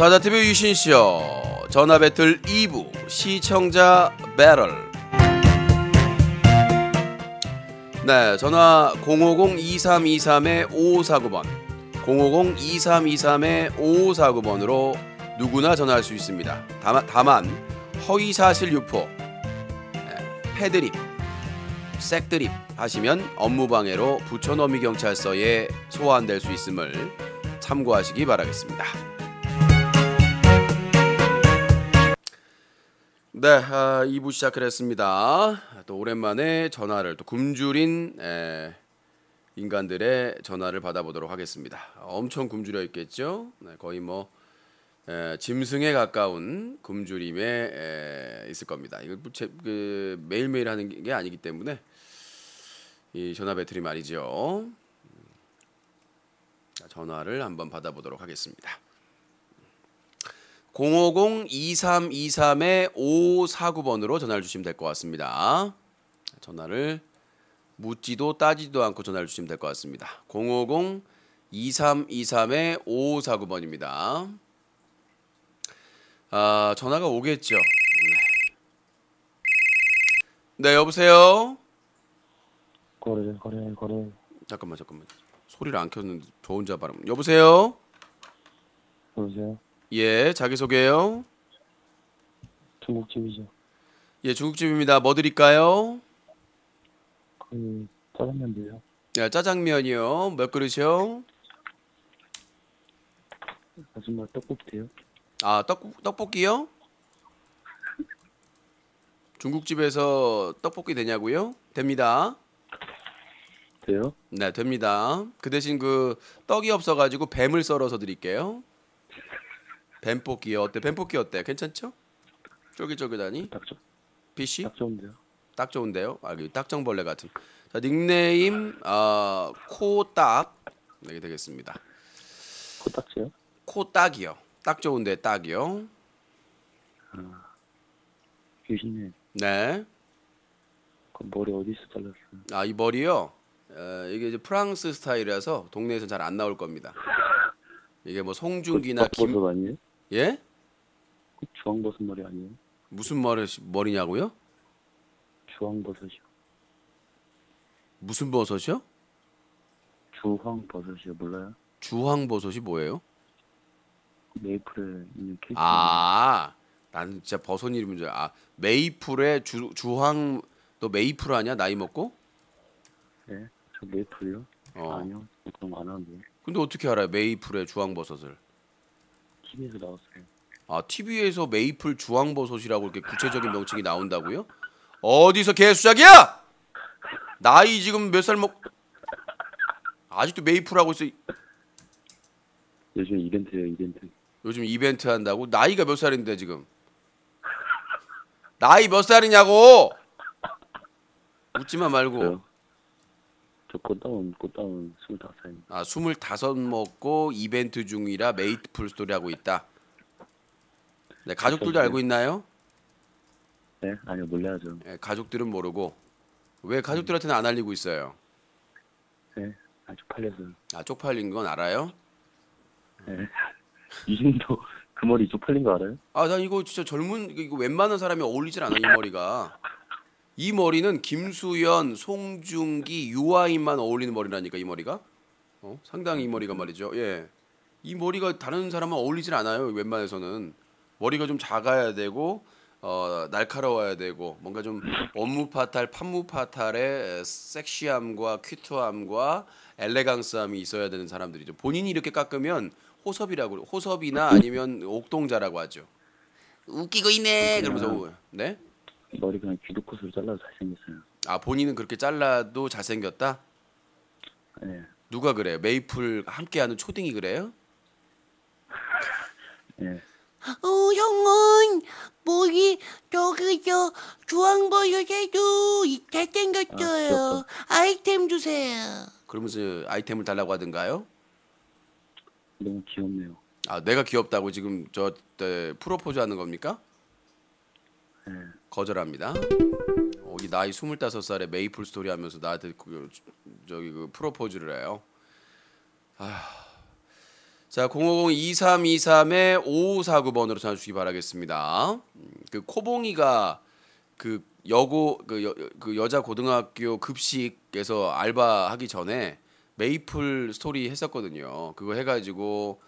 사자TV 유신쇼 전화배틀 2부 시청자 배럴. 네, 전화 050-2323-5549번 050-2323-5549번으로 누구나 전화할 수 있습니다. 다만 허위사실 유포, 패드립, 색드립 하시면 업무방해로 부천원미경찰서에 소환될 수 있음을 참고하시기 바라겠습니다. 네, 2부 시작을 했습니다. 또 오랜만에 전화를 또 굶주린 인간들의 전화를 받아보도록 하겠습니다. 엄청 굶주려 있겠죠? 네, 거의 뭐 짐승에 가까운 굶주림에 있을 겁니다. 이걸 매일매일 하는 게 아니기 때문에 이 전화 배틀이 말이죠. 전화를 한번 받아보도록 하겠습니다. 050-2323-5549번으로 전화를 주시면 될 것 같습니다. 전화를 묻지도 따지도 않고 전화를 주시면 될 것 같습니다. 050-2323-5549번입니다. 아, 전화가 오겠죠. 네, 여보세요? 거래. 잠깐만. 소리를 안 켰는데 저 혼자 발음. 여보세요? 여보세요? 예, 자기소개요? 중국집이죠. 예, 중국집입니다. 뭐 드릴까요? 그 짜장면 드세요. 예, 짜장면이요. 몇 그릇이요? 아줌마 떡볶이요. 아, 떡볶이요? 중국집에서 떡볶이 되냐고요? 됩니다. 돼요? 네, 됩니다. 그 대신 그 떡이 없어가지고 뱀을 썰어서 드릴게요. 뱀볶이요. 어때? 뱀볶이 어때? 괜찮죠? 쫄깃쫄깃하니? PC? 딱 좋은데요. 딱 좋은데요? 아, 그 딱정벌레 같은. 자, 닉네임 코딱. 여기 되겠습니다. 코딱지요? 코딱이요. 딱 좋은데 딱이요. 귀신님. 네. 그 머리 어디서 잘랐어요? 아, 이 머리요? 이게 이제 프랑스 스타일이라서 동네에서 잘 안 나올 겁니다. 이게 뭐 송중기나 김 아니에요? 예? 주황버섯 머리 아니에요? 무슨 머리냐고요? 주황버섯이요. 무슨 버섯이요? 주황버섯이요. 몰라요? 주황버섯이 뭐예요? 메이플에 있는 케이크. 아, 난 진짜 버섯 이름인 줄 알아. 메이플에 주황. 너 메이플 아니야? 나이 먹고? 네, 저 메이플이요. 아니요, 그런 거 안 하는데. 근데 어떻게 알아요? 메이플에 주황버섯을? TV에서 나왔어요. 아, TV에서 메이플 주황버섯이라고 이렇게 구체적인 명칭이 나온다고요? 어디서 개수작이야? 나이 지금 몇 살 먹? 아직도 메이플 하고 있어. 요즘 이벤트예요, 이벤트. 요즘 이벤트 한다고? 나이가 몇 살인데 지금? 나이 몇 살이냐고? 웃지만 말고. 그래요? 저 꽃다운 25살입니다. 아, 25 먹고 이벤트 중이라 메이플 스토리 하고 있다. 네, 가족들도 알고 있나요? 네, 아니요, 몰라야죠. 네, 가족들은 모르고. 왜 가족들한테는 안 알리고 있어요? 네, 아, 쪽팔려서요. 아, 쪽팔린 건 알아요? 네. 유신도 그 머리 쪽팔린 거 알아요? 아, 난 이거 진짜 이거 웬만한 사람이 어울리질 않아, 이 머리가. 이 머리는 김수현, 송중기, 유아인만 어울리는 머리라니까, 이 머리가. 상당히 이 머리가 말이죠. 예, 이 머리가 다른 사람은 어울리질 않아요. 웬만해서는 머리가 좀 작아야 되고 날카로워야 되고 뭔가 좀 업무파탈, 판무파탈의 섹시함과 큐트함과 엘레강스함이 있어야 되는 사람들이죠. 본인이 이렇게 깎으면 호섭이라고, 호섭이나 아니면 옥동자라고 하죠. 웃기고 있네 그러면서. 네? 머리 그냥 귀도컷으로 잘라도 잘생겼어요. 아, 본인은 그렇게 잘라도 잘생겼다? 네. 누가 그래요? 메이플 함께하는 초딩이 그래요? 네. 형은 머리 저기서 주황버섯에도 잘생겼어요. 아이템 주세요. 그러면서 아이템을 달라고 하던가요? 너무 귀엽네요. 아, 내가 귀엽다고 지금 저 프로포즈하는 겁니까? 네. 거절합니다. 이 나이 25살에 메이플 스토리 하면서 나한테 프로포즈를 해요. 아, 자, 050-2323-5549번으로 전화주시기 바라겠습니다. 그 코봉이가 그 여고 그 여자 고등학교 급식에서 알바하기 전에 메이플 스토리 했었거든요. 그거 해가지고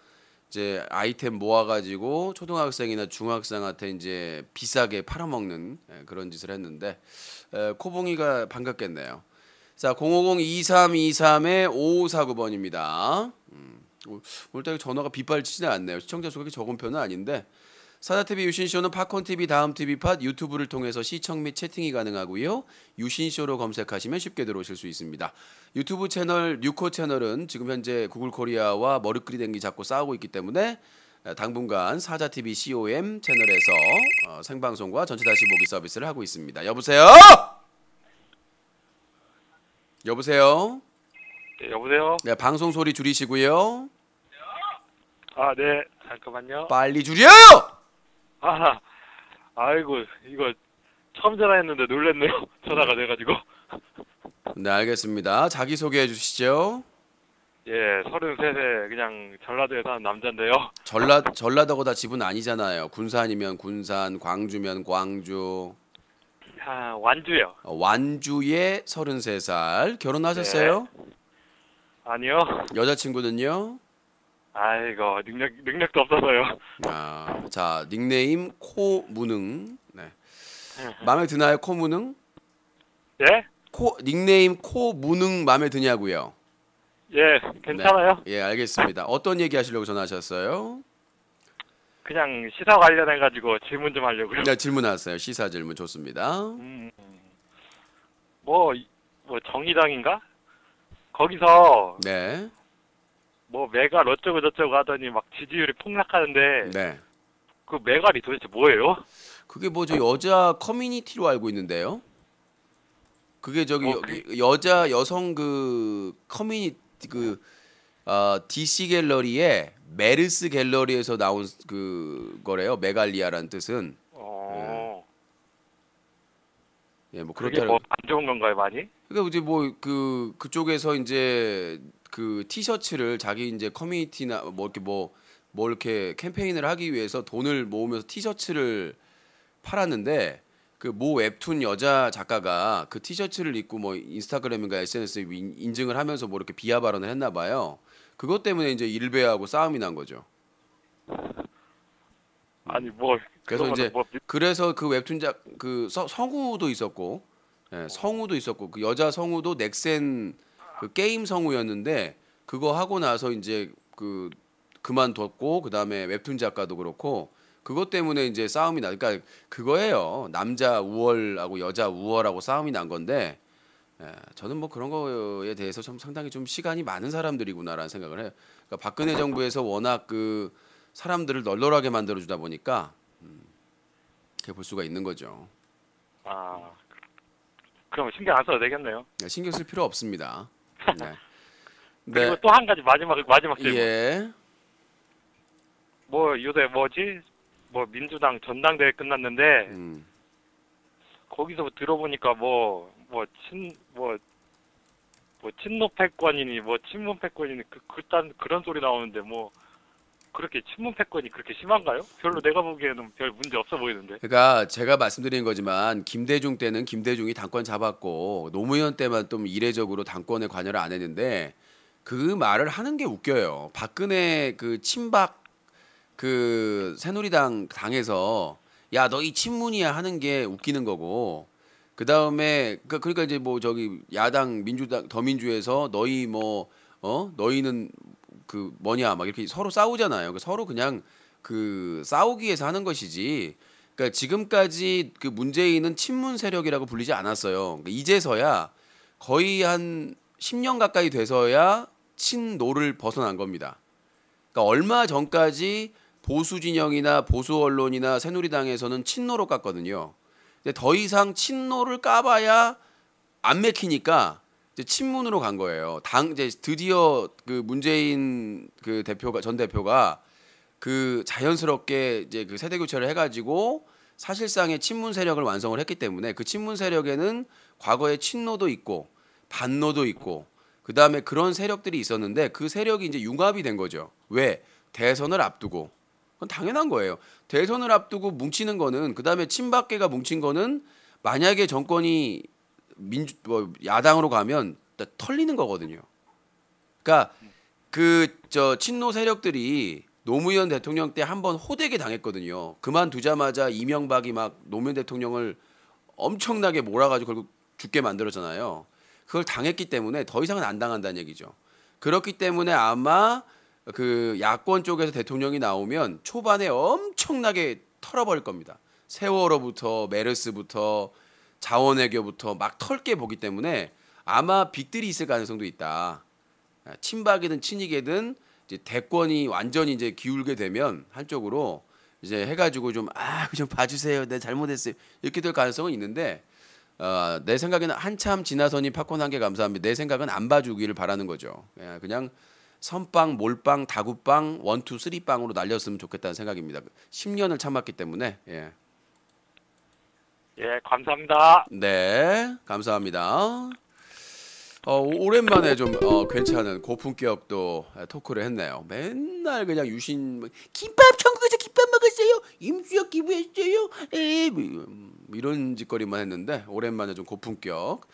이제 아이템 모아가지고 초등학생이나 중학생한테 이제 비싸게 팔아먹는 그런 짓을 했는데 코봉이가 반갑겠네요. 자, 050-2323-5549번입니다. 오늘 딱 전화가 빗발치지는 않네요. 시청자 수가 그렇게 적은 편은 아닌데 사자TV 유신쇼는 팝콘TV, 다음TV팟, 유튜브를 통해서 시청 및 채팅이 가능하고요. 유신쇼로 검색하시면 쉽게 들어오실 수 있습니다. 유튜브 채널, 뉴코 채널은 지금 현재 구글코리아와 머리끌이 댕기 잡고 싸우고 있기 때문에 당분간 사자TV COM 채널에서 생방송과 전체 다시 보기 서비스를 하고 있습니다. 여보세요? 여보세요? 네, 여보세요? 네, 방송 소리 줄이시고요. 아, 네. 잠깐만요. 빨리 줄여! 아, 아이고, 이거 처음 전화했는데 놀랬네요. 전화가 돼가지고. 네, 알겠습니다. 자기소개해 주시죠. 예, 33세 그냥 전라도에 사는 남자인데요. 전라도가 다 집은 아니잖아요. 군산이면 군산, 광주면 광주. 아, 완주요. 완주에 33살. 결혼하셨어요? 네. 아니요. 여자친구는요? 아이고, 능력도 없어서요. 아, 자, 닉네임 코무능. 네. 마음에 드나요, 코무능? 예? 닉네임 코무능 마음에 드냐고요? 예, 괜찮아요. 네. 예, 알겠습니다. 어떤 얘기 하시려고 전화하셨어요? 그냥 시사 관련해 가지고 질문 좀 하려고요. 네, 질문하세요. 시사 질문 좋습니다. 뭐 정의당인가? 거기서 네. 뭐 메갈 어쩌고 저쩌고 하더니 막 지지율이 폭락하는데 네. 그 메갈이 도대체 뭐예요? 그게 뭐 저 여자 커뮤니티로 알고 있는데요. 그게 저기 여성 그 커뮤니티 그 디시 갤러리에 메르스 갤러리에서 나온 그 거래요. 메갈리아라는 뜻은. 예, 뭐 그렇다고. 뭐 안 좋은 건가요, 많이? 그러니까 이제 뭐 그쪽에서 이제 그 티셔츠를 자기 이제 커뮤니티나 뭐 이렇게 뭐 이렇게 캠페인을 하기 위해서 돈을 모으면서 티셔츠를 팔았는데 그 모 웹툰 여자 작가가 그 티셔츠를 입고 뭐 인스타그램인가 SNS에 인증을 하면서 뭐 이렇게 비하 발언을 했나 봐요. 그것 때문에 이제 일베하고 싸움이 난 거죠. 아니 뭐 그래서 이제 그래서 그 웹툰 그 성우도 있었고 예, 성우도 있었고 그 여자 성우도 넥센 그 게임 성우였는데 그거 하고 나서 이제 그만뒀고 그다음에 웹툰 작가도 그렇고 그것 때문에 이제 싸움이 나. 그러니까 그거예요. 남자 우월하고 여자 우월하고 싸움이 난 건데 예, 저는 뭐 그런 거에 대해서 좀 상당히 좀 시간이 많은 사람들이구나라는 생각을 해요. 그러니까 박근혜 정부에서 워낙 그 사람들을 널널하게 만들어주다 보니까 이렇게 볼 수가 있는 거죠. 아, 그럼 신경 안 써도 되겠네요. 네, 신경 쓸 필요 없습니다. 네. 그리고 네. 또 한 가지 마지막 질문. 예. 뭐 요새 뭐 민주당 전당대회 끝났는데 거기서 들어보니까 뭐 친노 패권이니 뭐 친문 패권이니 그런 소리 나오는데 뭐. 그렇게 친문 패권이 그렇게 심한가요? 별로 내가 보기에는 별 문제 없어 보이는데. 그러니까 제가 말씀드린 거지만 김대중 때는 김대중이 당권 잡았고 노무현 때만 좀 이례적으로 당권에 관여를 안 했는데 그 말을 하는 게 웃겨요. 박근혜 그 친박 그 새누리당 당에서 야 너 이 친문이야 하는 게 웃기는 거고 그 다음에 그러니까 이제 뭐 저기 야당 민주당 더민주에서 너희 뭐 너희는 그 뭐냐 막 이렇게 서로 싸우잖아요. 서로 그냥 그 싸우기 위해서 하는 것이지. 그러니까 지금까지 그 문재인은 친문 세력이라고 불리지 않았어요. 그러니까 이제서야 거의 한 10년 가까이 돼서야 친노를 벗어난 겁니다. 그러니까 얼마 전까지 보수 진영이나 보수 언론이나 새누리당에서는 친노로 깠거든요. 근데 더 이상 친노를 까봐야 안 맥히니까. 이제 친문으로 간 거예요. 당 이제 드디어 그 문재인 그 전 대표가 그 자연스럽게 이제 그 세대 교체를 해가지고 사실상의 친문 세력을 완성을 했기 때문에 그 친문 세력에는 과거에 친노도 있고 반노도 있고 그 다음에 그런 세력들이 있었는데 그 세력이 이제 융합이 된 거죠. 왜 대선을 앞두고, 그건 당연한 거예요. 대선을 앞두고 뭉치는 거는, 그다음에 친박계가 뭉친 거는 만약에 정권이 야당으로 가면 털리는 거거든요. 그러니까 친노 세력들이 노무현 대통령 때 한번 호되게 당했거든요. 그만두자마자 이명박이 막 노무현 대통령을 엄청나게 몰아가지고 결국 죽게 만들었잖아요. 그걸 당했기 때문에 더 이상은 안 당한다는 얘기죠. 그렇기 때문에 아마 그 야권 쪽에서 대통령이 나오면 초반에 엄청나게 털어버릴 겁니다. 세월호부터 메르스부터 자원외교부터 막 털게 보기 때문에 아마 빅들이 있을 가능성도 있다. 친박이든 친이계든 이제 대권이 완전히 이제 기울게 되면 한쪽으로 이제 해가지고 좀 봐주세요, 내가 잘못했어요, 이렇게 될 가능성은 있는데, 내 생각에는 한참 지나서니 팝콘 한 개 감사합니다. 내 생각은 안 봐주기를 바라는 거죠. 그냥 선빵, 몰빵, 다구빵, 원투, 쓰리빵으로 날렸으면 좋겠다는 생각입니다. 10년을 참았기 때문에. 예, 감사합니다. 네, 감사합니다. 오랜만에 좀 괜찮은 고품격도 토크를 했네요. 맨날 그냥 유신 김밥 천국에서 김밥 먹었어요, 임수혁 기부했어요, 에이, 이런 짓거리만 했는데 오랜만에 좀 고품격.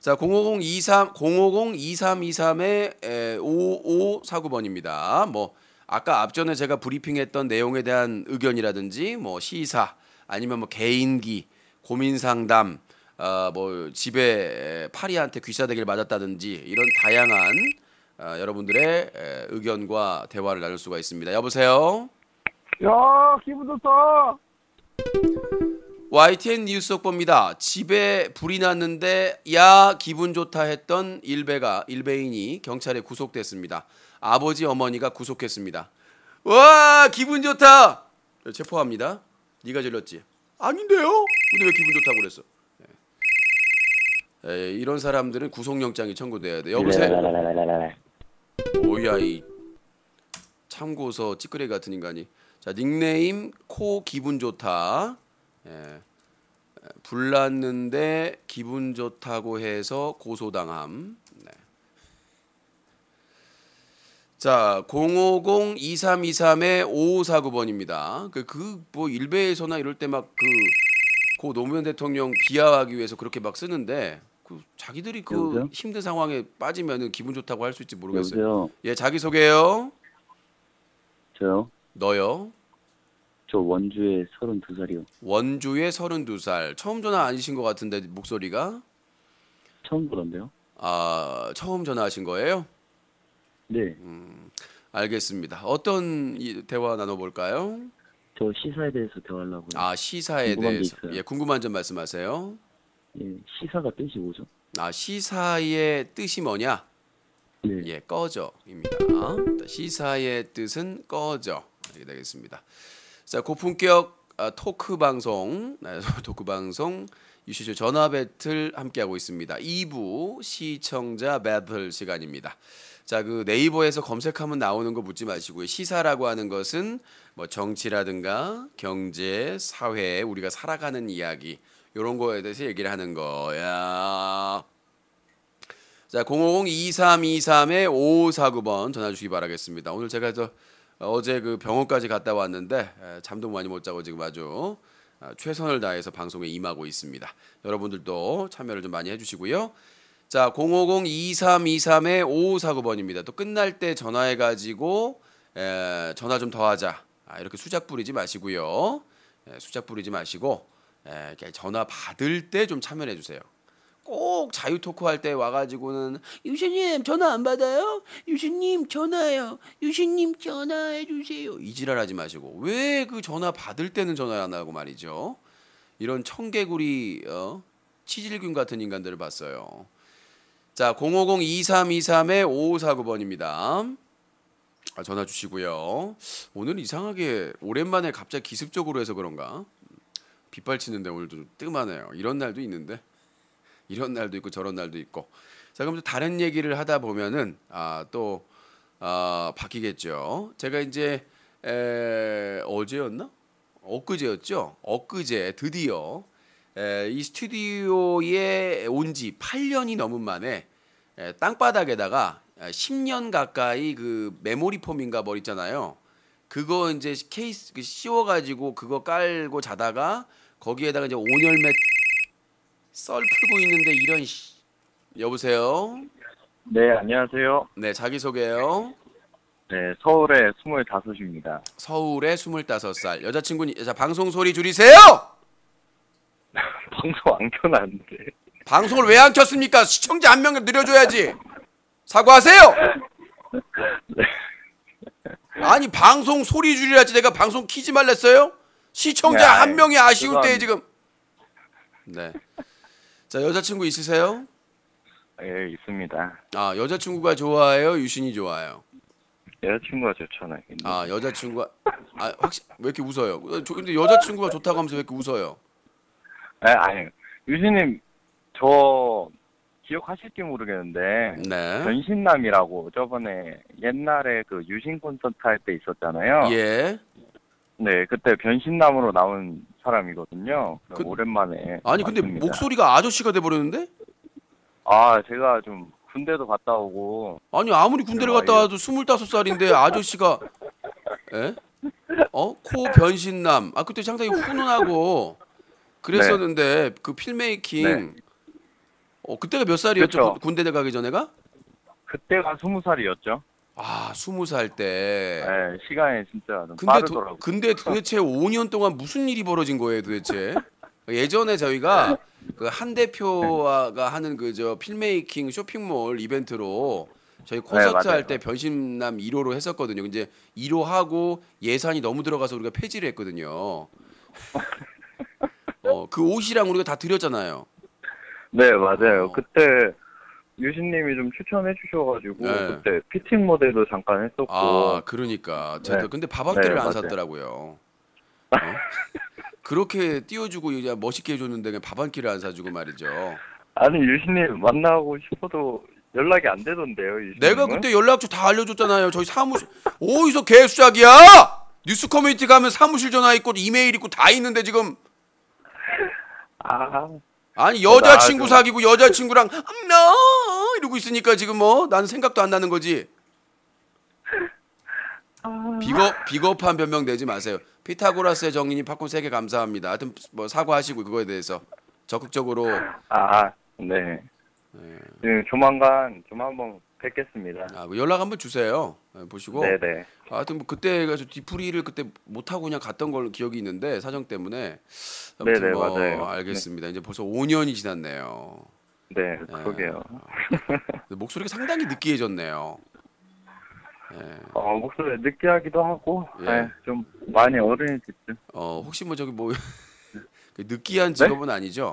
자, 050-2323-5549번입니다. 뭐 아까 앞전에 제가 브리핑했던 내용에 대한 의견이라든지 뭐 시사 아니면 뭐 개인기 고민 상담, 뭐 집에 파리한테 귀싸대기를 맞았다든지 이런 다양한 여러분들의 의견과 대화를 나눌 수가 있습니다. 여보세요. 야, 기분 좋다. YTN 뉴스 속보입니다. 집에 불이 났는데 야 기분 좋다 했던 일베인이 경찰에 구속됐습니다. 아버지 어머니가 구속했습니다. 와, 기분 좋다. 체포합니다. 네가 질렀지? 아닌데요? 근데 왜 기분 좋다고 그랬어? 이런 사람들은 구속영장이 청구돼야 돼. 여보세요? 뭐야 이 참고서 찌끄레기 같은 인간이. 자, 닉네임 코 기분 좋다. 불났는데 기분 좋다고 해서 고소당함. 네. 자, 050-2323-5549번입니다. 뭐 일베에서나 이럴 때 막 고 노무현 대통령 비하하기 위해서 그렇게 막 쓰는데, 자기들이 여보세요? 힘든 상황에 빠지면은 기분 좋다고 할 수 있지 모르겠어요. 여보세요? 예, 자기 소개요. 저요. 너요. 저 원주에 32살이요. 원주에 32살. 처음 전화 아니신 것 같은데 목소리가. 처음 그런데요. 아, 처음 전화하신 거예요? 네. 알겠습니다. 어떤 대화 나눠볼까요? 저 시사에 대해서 대화하려고요. 아, 시사에 대해서. 예, 궁금한 점 말씀하세요. 예, 시사가 뜻이 뭐죠? 아, 시사의 뜻이 뭐냐? 네. 예, 꺼져입니다. 시사의 뜻은 꺼져. 이렇게 되겠습니다. 자, 고품격 토크 방송, 유신쇼 전화 배틀 함께하고 있습니다. 2부 시청자 배틀 시간입니다. 자, 네이버에서 검색하면 나오는 거 묻지 마시고요. 시사라고 하는 것은 뭐 정치라든가 경제, 사회, 우리가 살아가는 이야기 이런 거에 대해서 얘기를 하는 거야. 자, 050-2323-5549번 전화 주시기 바라겠습니다. 오늘 제가 어제 병원까지 갔다 왔는데 잠도 많이 못 자고 지금 아주 최선을 다해서 방송에 임하고 있습니다. 여러분들도 참여를 좀 많이 해주시고요. 자, 050-2323-5549번입니다. 또 끝날 때 전화해가지고 전화 좀 더 하자, 이렇게 수작 부리지 마시고요. 수작 부리지 마시고 전화 받을 때 좀 참여해 주세요. 꼭 자유 토크 할 때 와가지고는 유신님 전화 안 받아요? 유신님 전화요. 유신님 전화해 주세요. 이 지랄하지 마시고 왜 전화 받을 때는 전화를 안 하고 말이죠. 이런 청개구리 치질균 같은 인간들을 봤어요. 자, 050-2323-5549번입니다. 전화 주시고요. 오늘 이상하게 오랜만에 갑자기 기습적으로 해서 그런가 빗발치는데 오늘도 뜸하네요. 이런 날도 있는데, 이런 날도 있고 저런 날도 있고. 자, 그럼 또 다른 얘기를 하다 보면은 바뀌겠죠. 제가 이제 어제였나? 엊그제였죠. 엊그제 드디어 이 스튜디오에 온 지 8년이 넘은 만에 땅바닥에다가 10년 가까이 메모리 폼인가 뭐 있잖아요. 그거 이제 케이스 씌워가지고 그거 깔고 자다가 거기에다가 이제 온열매 썰 풀고 있는데 이런 여보세요. 네, 안녕하세요. 네, 자기소개요. 네, 서울의 25입니다. 서울의 25살. 여자친구는, 자, 방송 소리 줄이세요! 방송 안 켜놨는데. 방송을 왜 안 켰습니까? 시청자 한 명을 늘려줘야지. 사과하세요! 네. 아니, 방송 소리 줄이라지 내가 방송 키지 말랬어요? 시청자 야, 한 명이 아쉬울 죄송합니다. 때에 지금. 네. 자, 여자친구 있으세요? 예, 있습니다. 아, 여자친구가 좋아해요? 유신이 좋아해요? 여자친구가 좋잖아요. 아, 여자친구가. 아, 확실히 왜 이렇게 웃어요? 근데 여자친구가 좋다고 하면서 왜 이렇게 웃어요? 아, 아니. 유신님, 저 기억하실지 모르겠는데. 네. 변신남이라고 저번에 옛날에 그 유신 콘서트 할 때 있었잖아요. 예. 네, 그때 변신남으로 나온 사람이거든요. 그, 오랜만에. 아니, 맞습니다. 근데 목소리가 아저씨가 돼버렸는데? 아, 제가 좀 군대도 갔다 오고. 아니, 아무리 군대를 갔다 와도 25살인데 아저씨가 에? 어? 코 변신남. 아, 그때 상당히 훈훈하고 그랬었는데. 네. 그 필메이킹. 네. 그때가 몇 살이었죠? 그쵸? 군대 가기 전에가? 그때가 20살이었죠. 아, 20살 때. 네, 시간이 진짜 좀 빠르더라고요. 근데 도대체 5년 동안 무슨 일이 벌어진 거예요, 도대체? 예전에 저희가 그 한 대표가 하는 그 저 필메이킹 쇼핑몰 이벤트로 저희 콘서트, 네, 할 때 변신남 1호로 했었거든요. 이제 1호 하고 예산이 너무 들어가서 우리가 폐지를 했거든요. 그 옷이랑 우리가 다 드렸잖아요. 네, 맞아요. 그때 유신님이 좀 추천해 주셔가지고. 네. 그때 피팅 모델도 잠깐 했었고. 아, 그러니까. 네. 근데 밥학대를, 네, 안 샀더라고요. 그렇게 띄워주고 이제 멋있게 해줬는데 그냥 밥 한 끼를 안 사주고 말이죠. 아니, 유신님 만나고 싶어도 연락이 안 되던데요, 유신님은? 내가 그때 연락처 다 알려줬잖아요. 저희 사무실. 어디서 개수작이야! 뉴스커뮤니티 가면 사무실 전화 있고 이메일 있고 다 있는데 지금. 아, 아니, 여자친구 사귀고 여자친구랑 no! 이러고 있으니까 지금 뭐 난 생각도 안 나는 거지. 비겁한 변명 내지 마세요. 피타고라스의 정리님 팝콘 3개 감사합니다. 하여튼 뭐 사과하시고 그거에 대해서 적극적으로. 아, 네. 네. 조만간 좀 한번 뵙겠습니다. 아, 연락 한번 주세요. 보시고. 네네. 하여튼 뭐 그때 가서 뒤풀이를 그때 못 하고 그냥 갔던 걸로 기억이 있는데 사정 때문에. 네네, 뭐 맞아요. 알겠습니다. 네. 이제 벌써 5년이 지났네요. 네, 그러게요. 목소리가 상당히 느끼해졌네요. 예. 목소리 느끼하기도 하고. 예. 네, 좀 많이 어른이 됐죠. 혹시 뭐 저기 뭐 느끼한 직업은, 네? 아니죠?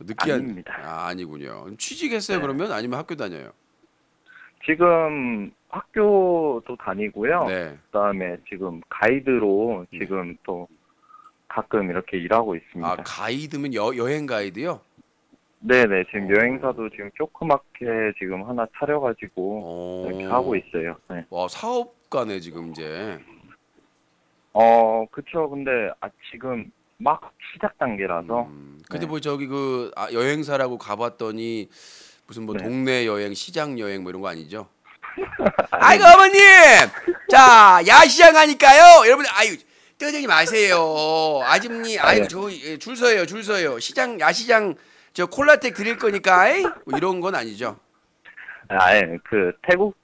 느끼한. 아닙니다. 아, 아니군요. 취직했어요? 네. 그러면 아니면 학교 다녀요? 지금 학교도 다니고요. 네. 그다음에 지금 가이드로 지금, 네, 또 가끔 이렇게 일하고 있습니다. 아, 가이드면 여행 가이드요? 네네, 지금 여행사도 지금 조그맣게 지금 하나 차려가지고 이렇게 하고 있어요. 네. 와, 사업가네 지금 이제. 그쵸. 근데 지금 막 시작 단계라서. 근데 네. 뭐 저기 그 여행사라고 가봤더니 무슨 뭐, 네, 동네 여행, 시장 여행 뭐 이런 거 아니죠? 아이고 어머님, 자 야시장 가니까요. 여러분 아유. 떠들지 마세요. 아줌니, 아유, 저 줄 서요, 줄 서요. 시장, 야시장, 저 콜라텍 드릴 거니까, 뭐 이런 건 아니죠? 아, 예, 그 태국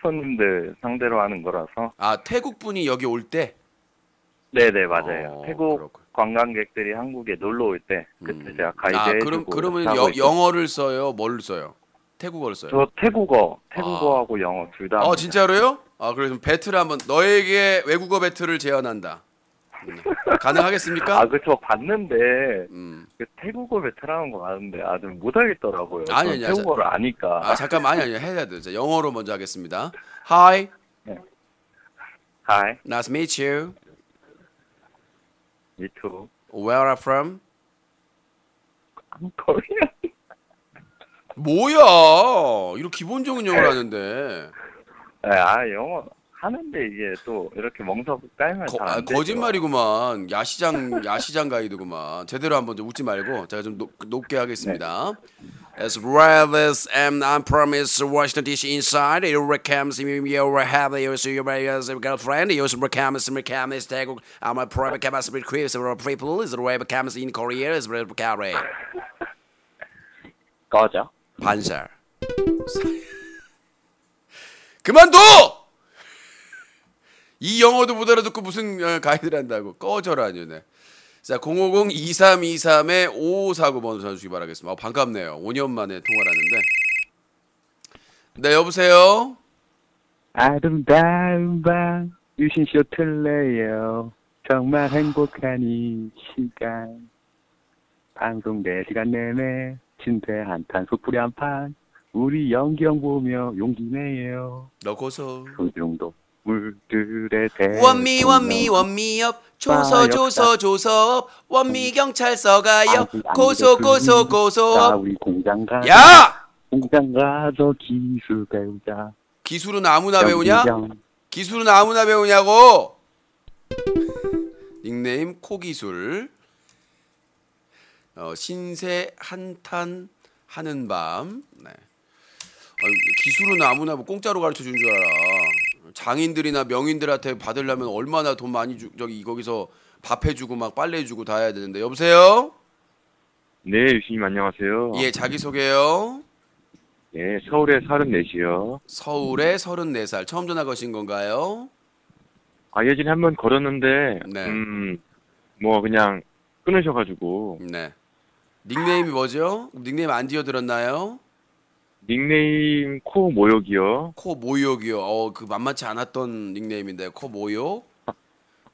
손님들 상대로 하는 거라서. 아, 태국 분이 여기 올 때? 네네, 맞아요. 태국 그렇구나. 관광객들이 한국에 놀러 올 때, 그때 제가 가이드 해주고. 그러면 영어를 써요, 뭘 써요? 태국어를 써요? 저 태국어하고 영어 둘 다. 진짜로요? 아, 그래서 배틀 한번. 너에게 외국어 배틀을 제안한다. 가능하겠습니까? 아, 그쵸. 봤는데 그 태국어 배틀하는 거 아는데 아주 못하겠더라고요. 아니, 태국어를 아니까. 아, 잠깐만. 아니, 해야 돼. 영어로 먼저 하겠습니다. Hi. 네. Hi. Nice to meet you. Me too. Where are you from? I'm Korean. 뭐야? 이런 기본적인 영어를 하는데. 아, 영어 하는데 이게 또 이렇게 멍석 깔면 잘 안 되죠. 거짓말이구만. 야시장 가이드구만. 제대로 한번 좀 웃지 말고 제가 좀 높게 하겠습니다. 네. As well as an unpromised Washington DC inside, you recommend you have your girlfriend, you recommend is take I'm a private capacity creates or people is rape comes in Korea is rape carry. 꺼져. 반살. 그만둬! 이 영어도 못 알아듣고 무슨 가이드를 한다고. 꺼져라, 아니네. 자, 050-2323-5549번으로 전화주시기 바라겠습니다. 반갑네요. 5년 만에 통화를 하는데. 네, 여보세요? 아름다운 밤, 유신쇼 틀래요. 정말 행복한 이 시간. 방송 4시간 내내, 침대 한탄, 속풀이 한판. 우리 연기형 보며 용기 내요. 넣고서. 그 정도. 물들에 대 원미 원미 원미업 조서 조서 조서업 원미 경찰서가요 고소 고소 고소업 우리 공장 가 야 공장 가서 기술 배우자 기술은 아무나 배우냐 기술은 아무나 배우냐고 닉네임 코기술 신세 한탄 하는 밤 네. 기술은 아무나 뭐 공짜로 가르쳐 준 줄 알아. 장인들이나 명인들한테 받으려면 얼마나 돈 많이 저기 거기서 밥해 주고 막 빨래 주고 다 해야 되는데. 여보세요? 네, 유신님 안녕하세요. 예, 자기 소개요. 예, 서울에 34시요. 서울에 34살. 처음 전화 거신 건가요? 아, 예전에 한번 걸었는데 네. 뭐 그냥 끊으셔 가지고. 네. 닉네임이 뭐죠? 닉네임 안 지어 들었나요? 닉네임 코 모욕이요. 코 모욕이요. 그 만만치 않았던 닉네임인데 코 모욕.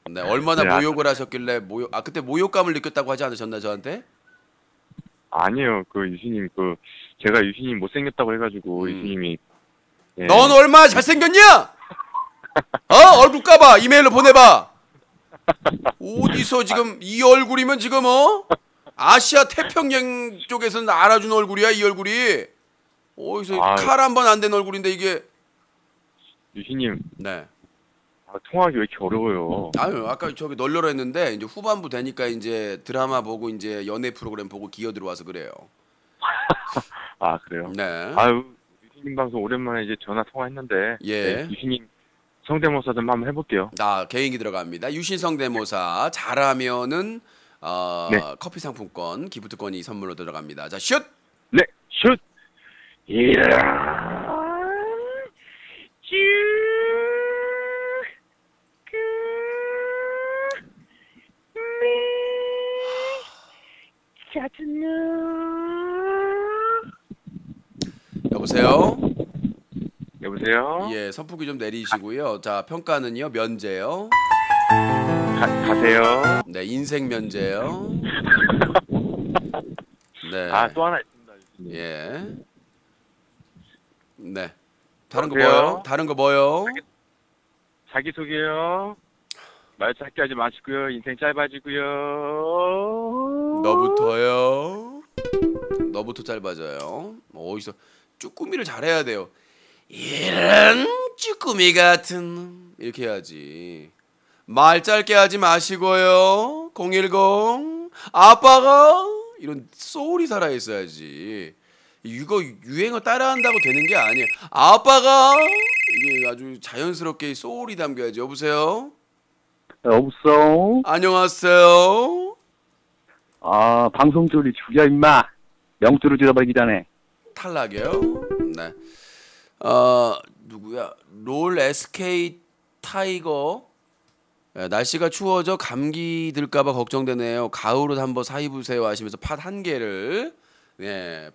네, 얼마나 네, 모욕을 하셨길래 모욕. 아 그때 모욕감을 느꼈다고 하지 않으셨나 저한테? 아니요, 그 유신님 그 제가 유신님 못생겼다고 해가지고 유신님이. 예. 넌 얼마 잘생겼냐? 얼굴 까봐. 이메일로 보내봐. 어디서 지금 이 얼굴이면 지금 아시아 태평양 쪽에서는 알아준 얼굴이야 이 얼굴이. 어디서 칼 한 번 안 된 얼굴인데 이게 유신님 네 통화하기 왜 이렇게 어려워요? 아유 아까 저기 널려라 했는데 이제 후반부 되니까 이제 드라마 보고 이제 연애 프로그램 보고 기어 들어와서 그래요. 아 그래요? 네. 아유 유신님 방송 오랜만에 이제 전화 통화했는데 예 네, 유신님 성대모사 좀 한번 해볼게요. 나 개인기 들어갑니다. 유신 성대모사 잘하면은 네. 커피 상품권 기프트권이 선물로 들어갑니다. 자 슛! 네 슛! 이야 여보세요? 여보세요? 예, 선풍기 좀 내리시고요. 자, 평가는요. 면제요. 가세요. 네, 인생 면제요. 네. 아, 또 하나 있습니다. 예. 네. 다른 거 뭐요? 다른 거 뭐요? 자기소개요. 말 짧게 하지 마시고요. 인생 짧아지고요. 너부터요. 너부터 짧아져요. 어디서 쭈꾸미를 잘해야 돼요. 이런 쭈꾸미 같은 이렇게 해야지. 말 짧게 하지 마시고요. 010 아빠가 이런 소울이 살아있어야지. 이거 유행어 따라한다고 되는 게 아니에요. 아빠가 이게 아주 자연스럽게 소울이 담겨야지. 여보세요? 여보세요? 안녕하세요? 아 방송줄이 죽여 임마. 명줄을 줄여버리기 전에. 탈락이요? 네. 누구야? 롤 SK 타이거. 네, 날씨가 추워져 감기 들까봐 걱정되네요. 가을옷 한번 사입으세요 하시면서 팥 한 개를 네.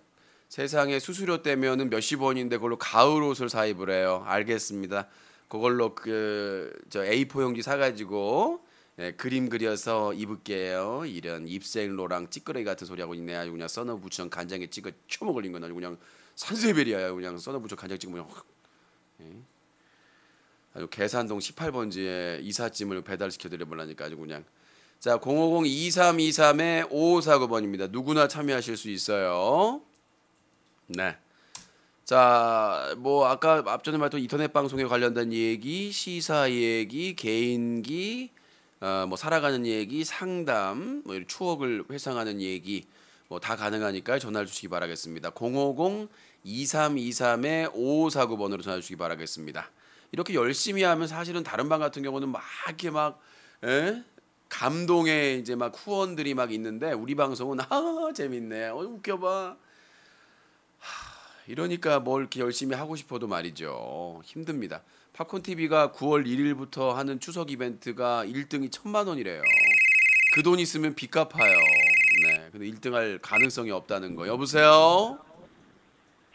세상에 수수료 떼면은 몇십 원인데 그걸로 가을 옷을 사입을 해요. 알겠습니다. 그걸로 그 저 A4 용지 사가지고 예, 그림 그려서 입을게요. 이런 입생로랑 찌끄레기 같은 소리 하고 있네. 아주 그냥 써너부천 간장에 찍어 쳐먹을린 건 아니고 그냥 산세베리아야. 그냥 써너부천 간장 찍으면 예. 아주 계산동 18번지에 이삿짐을 배달시켜드려보려니까 아주 그냥. 자 050-2323-5549번입니다. 누구나 참여하실 수 있어요. 네. 자, 뭐 아까 앞전에 말했던 인터넷 방송에 관련된 얘기, 시사 얘기, 개인기, 뭐 살아가는 얘기, 상담, 뭐 추억을 회상하는 얘기, 뭐 다 가능하니까 전화를 주시기 바라겠습니다. 050-2323-5549번으로 전화 주시기 바라겠습니다. 이렇게 열심히 하면 사실은 다른 방 같은 경우는 막 이렇게 막 감동에 이제 막 후원들이 막 있는데 우리 방송은 아 재밌네, 웃겨봐, 이러니까 뭘 이렇게 열심히 하고 싶어도 말이죠 힘듭니다. 팝콘TV가 9월 1일부터 하는 추석 이벤트가 1등이 1000만 원이래요. 그 돈 있으면 빚 갚아요. 네, 근데 1등 할 가능성이 없다는 거. 여보세요?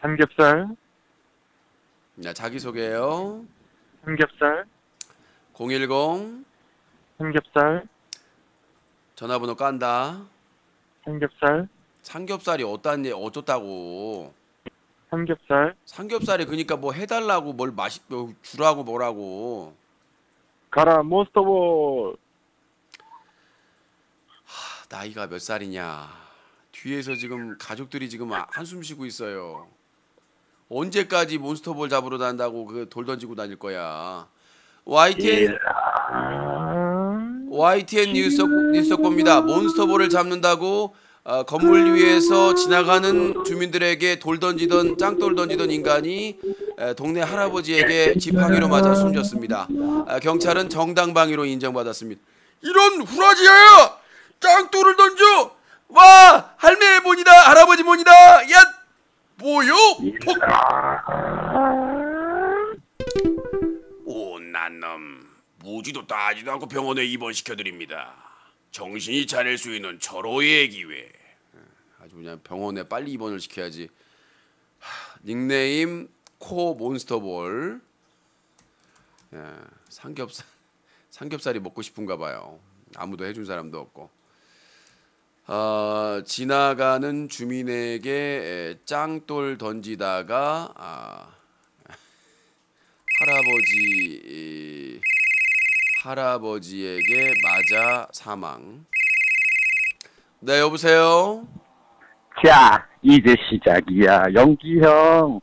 삼겹살? 네, 자기소개요. 삼겹살? 010? 삼겹살? 전화번호 깐다. 삼겹살? 삼겹살이 어떤 예 어쩌다고. 삼겹살? 삼겹살이 그러니까 뭐 해달라고 뭘 마시 뭐 주라고 뭐라고. 가라 몬스터볼. 하, 나이가 몇 살이냐. 뒤에서 지금 가족들이 지금 한숨 쉬고 있어요. 언제까지 몬스터볼 잡으러 다닌다고 그 돌 던지고 다닐 거야. YTN YTN 뉴스석보입니다. 몬스터볼을 잡는다고 건물 위에서 지나가는 주민들에게 돌 던지던 짱돌 던지던 인간이 동네 할아버지에게 지팡이로 맞아 숨졌습니다. 경찰은 정당방위로 인정받았습니다. 이런 후라지야! 짱돌을 던져! 와! 할매 모니다! 할아버지 모니다! 야! 뭐요? 온난 놈 무지도 따지도 않고 병원에 입원시켜드립니다. 정신이 차릴 수 있는 절호의 기회. 아주 그냥 병원에 빨리 입원을 시켜야지. 하, 닉네임 코 몬스터볼. 야, 삼겹살이 먹고 싶은가 봐요. 아무도 해준 사람도 없고. 지나가는 주민에게 짱돌 던지다가 할아버지에게 맞아 사망. 네, 여보세요. 자, 이제 시작이야. 연기형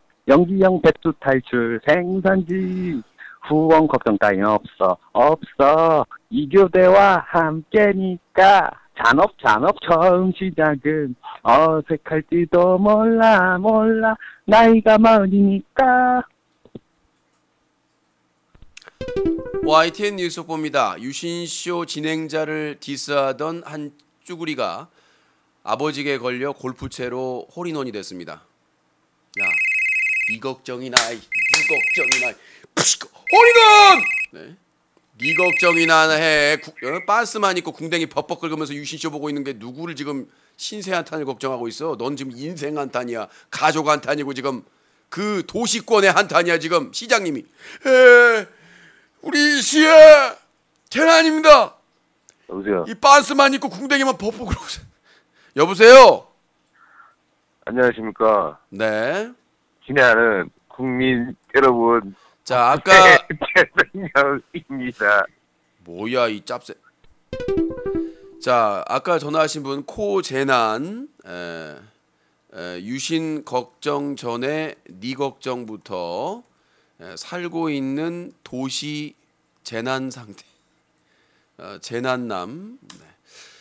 백두 탈출 생산지. 후원 걱정 따윈 없어. 이교대와 함께니까. 잔업 처음 시작은 어색할지도 몰라 나이가 많으니까. YTN 뉴스 속보입니다. 유신쇼 진행자를 디스하던 한 쭈구리가 아버지에게 걸려 골프채로 홀인원이 됐습니다. 야, 이 걱정이 나이, 이 걱정이 나이, 홀인원! 네. 네 걱정이나 해. 빤스만 입고 궁뎅이 벅벅 긁으면서 유신쇼 보고 있는 게 누구를 지금 신세 한탄을 걱정하고 있어. 넌 지금 인생 한탄이야. 가족 한탄이고 지금 그 도시권의 한탄이야. 지금 시장님이 우리 시야 재난입니다. 여보세요. 이 빤스만 입고 궁뎅이만 벅벅 긁고. 여보세요. 안녕하십니까. 네. 지나는 국민 여러분. 자, 아까 최군입니다. 뭐야 이 짭새. 자, 아까 전화하신 분 코 재난 유신 걱정 전에 네 걱정부터 살고 있는 도시 재난 상태. 재난남. 네.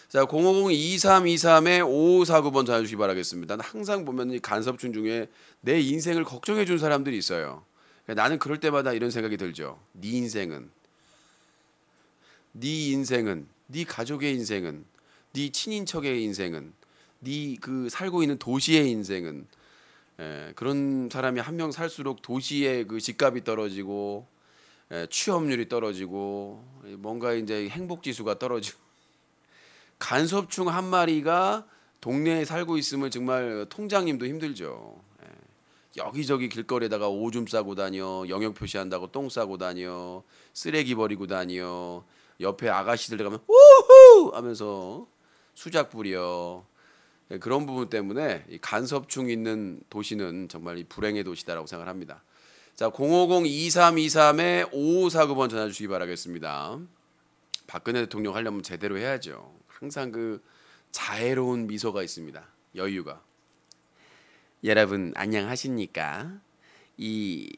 자, 050-2323-5549번 전화 주시기 바라겠습니다. 항상 보면 이 간섭중 중에 내 인생을 걱정해 준 사람들이 있어요. 나는 그럴 때마다 이런 생각이 들죠. 네 인생은, 네 가족의 인생은, 네 친인척의 인생은, 네 그 살고 있는 도시의 인생은. 그런 사람이 한 명 살수록 도시의 그 집값이 떨어지고, 취업률이 떨어지고, 뭔가 이제 행복 지수가 떨어지고. 간섭충 한 마리가 동네에 살고 있으면 정말 통장님도 힘들죠. 여기저기 길거리에다가 오줌 싸고 다녀, 영역 표시한다고 똥 싸고 다녀, 쓰레기 버리고 다녀, 옆에 아가씨들 가면 우후 하면서 수작 부려. 그런 부분 때문에 이 간섭충 있는 도시는 정말 이 불행의 도시다라고 생각합니다. 자, 050-2323-5549번 전화 주시기 바라겠습니다. 박근혜 대통령 하려면 제대로 해야죠. 항상 그 자애로운 미소가 있습니다. 여유가. 여러분 안녕하십니까? 이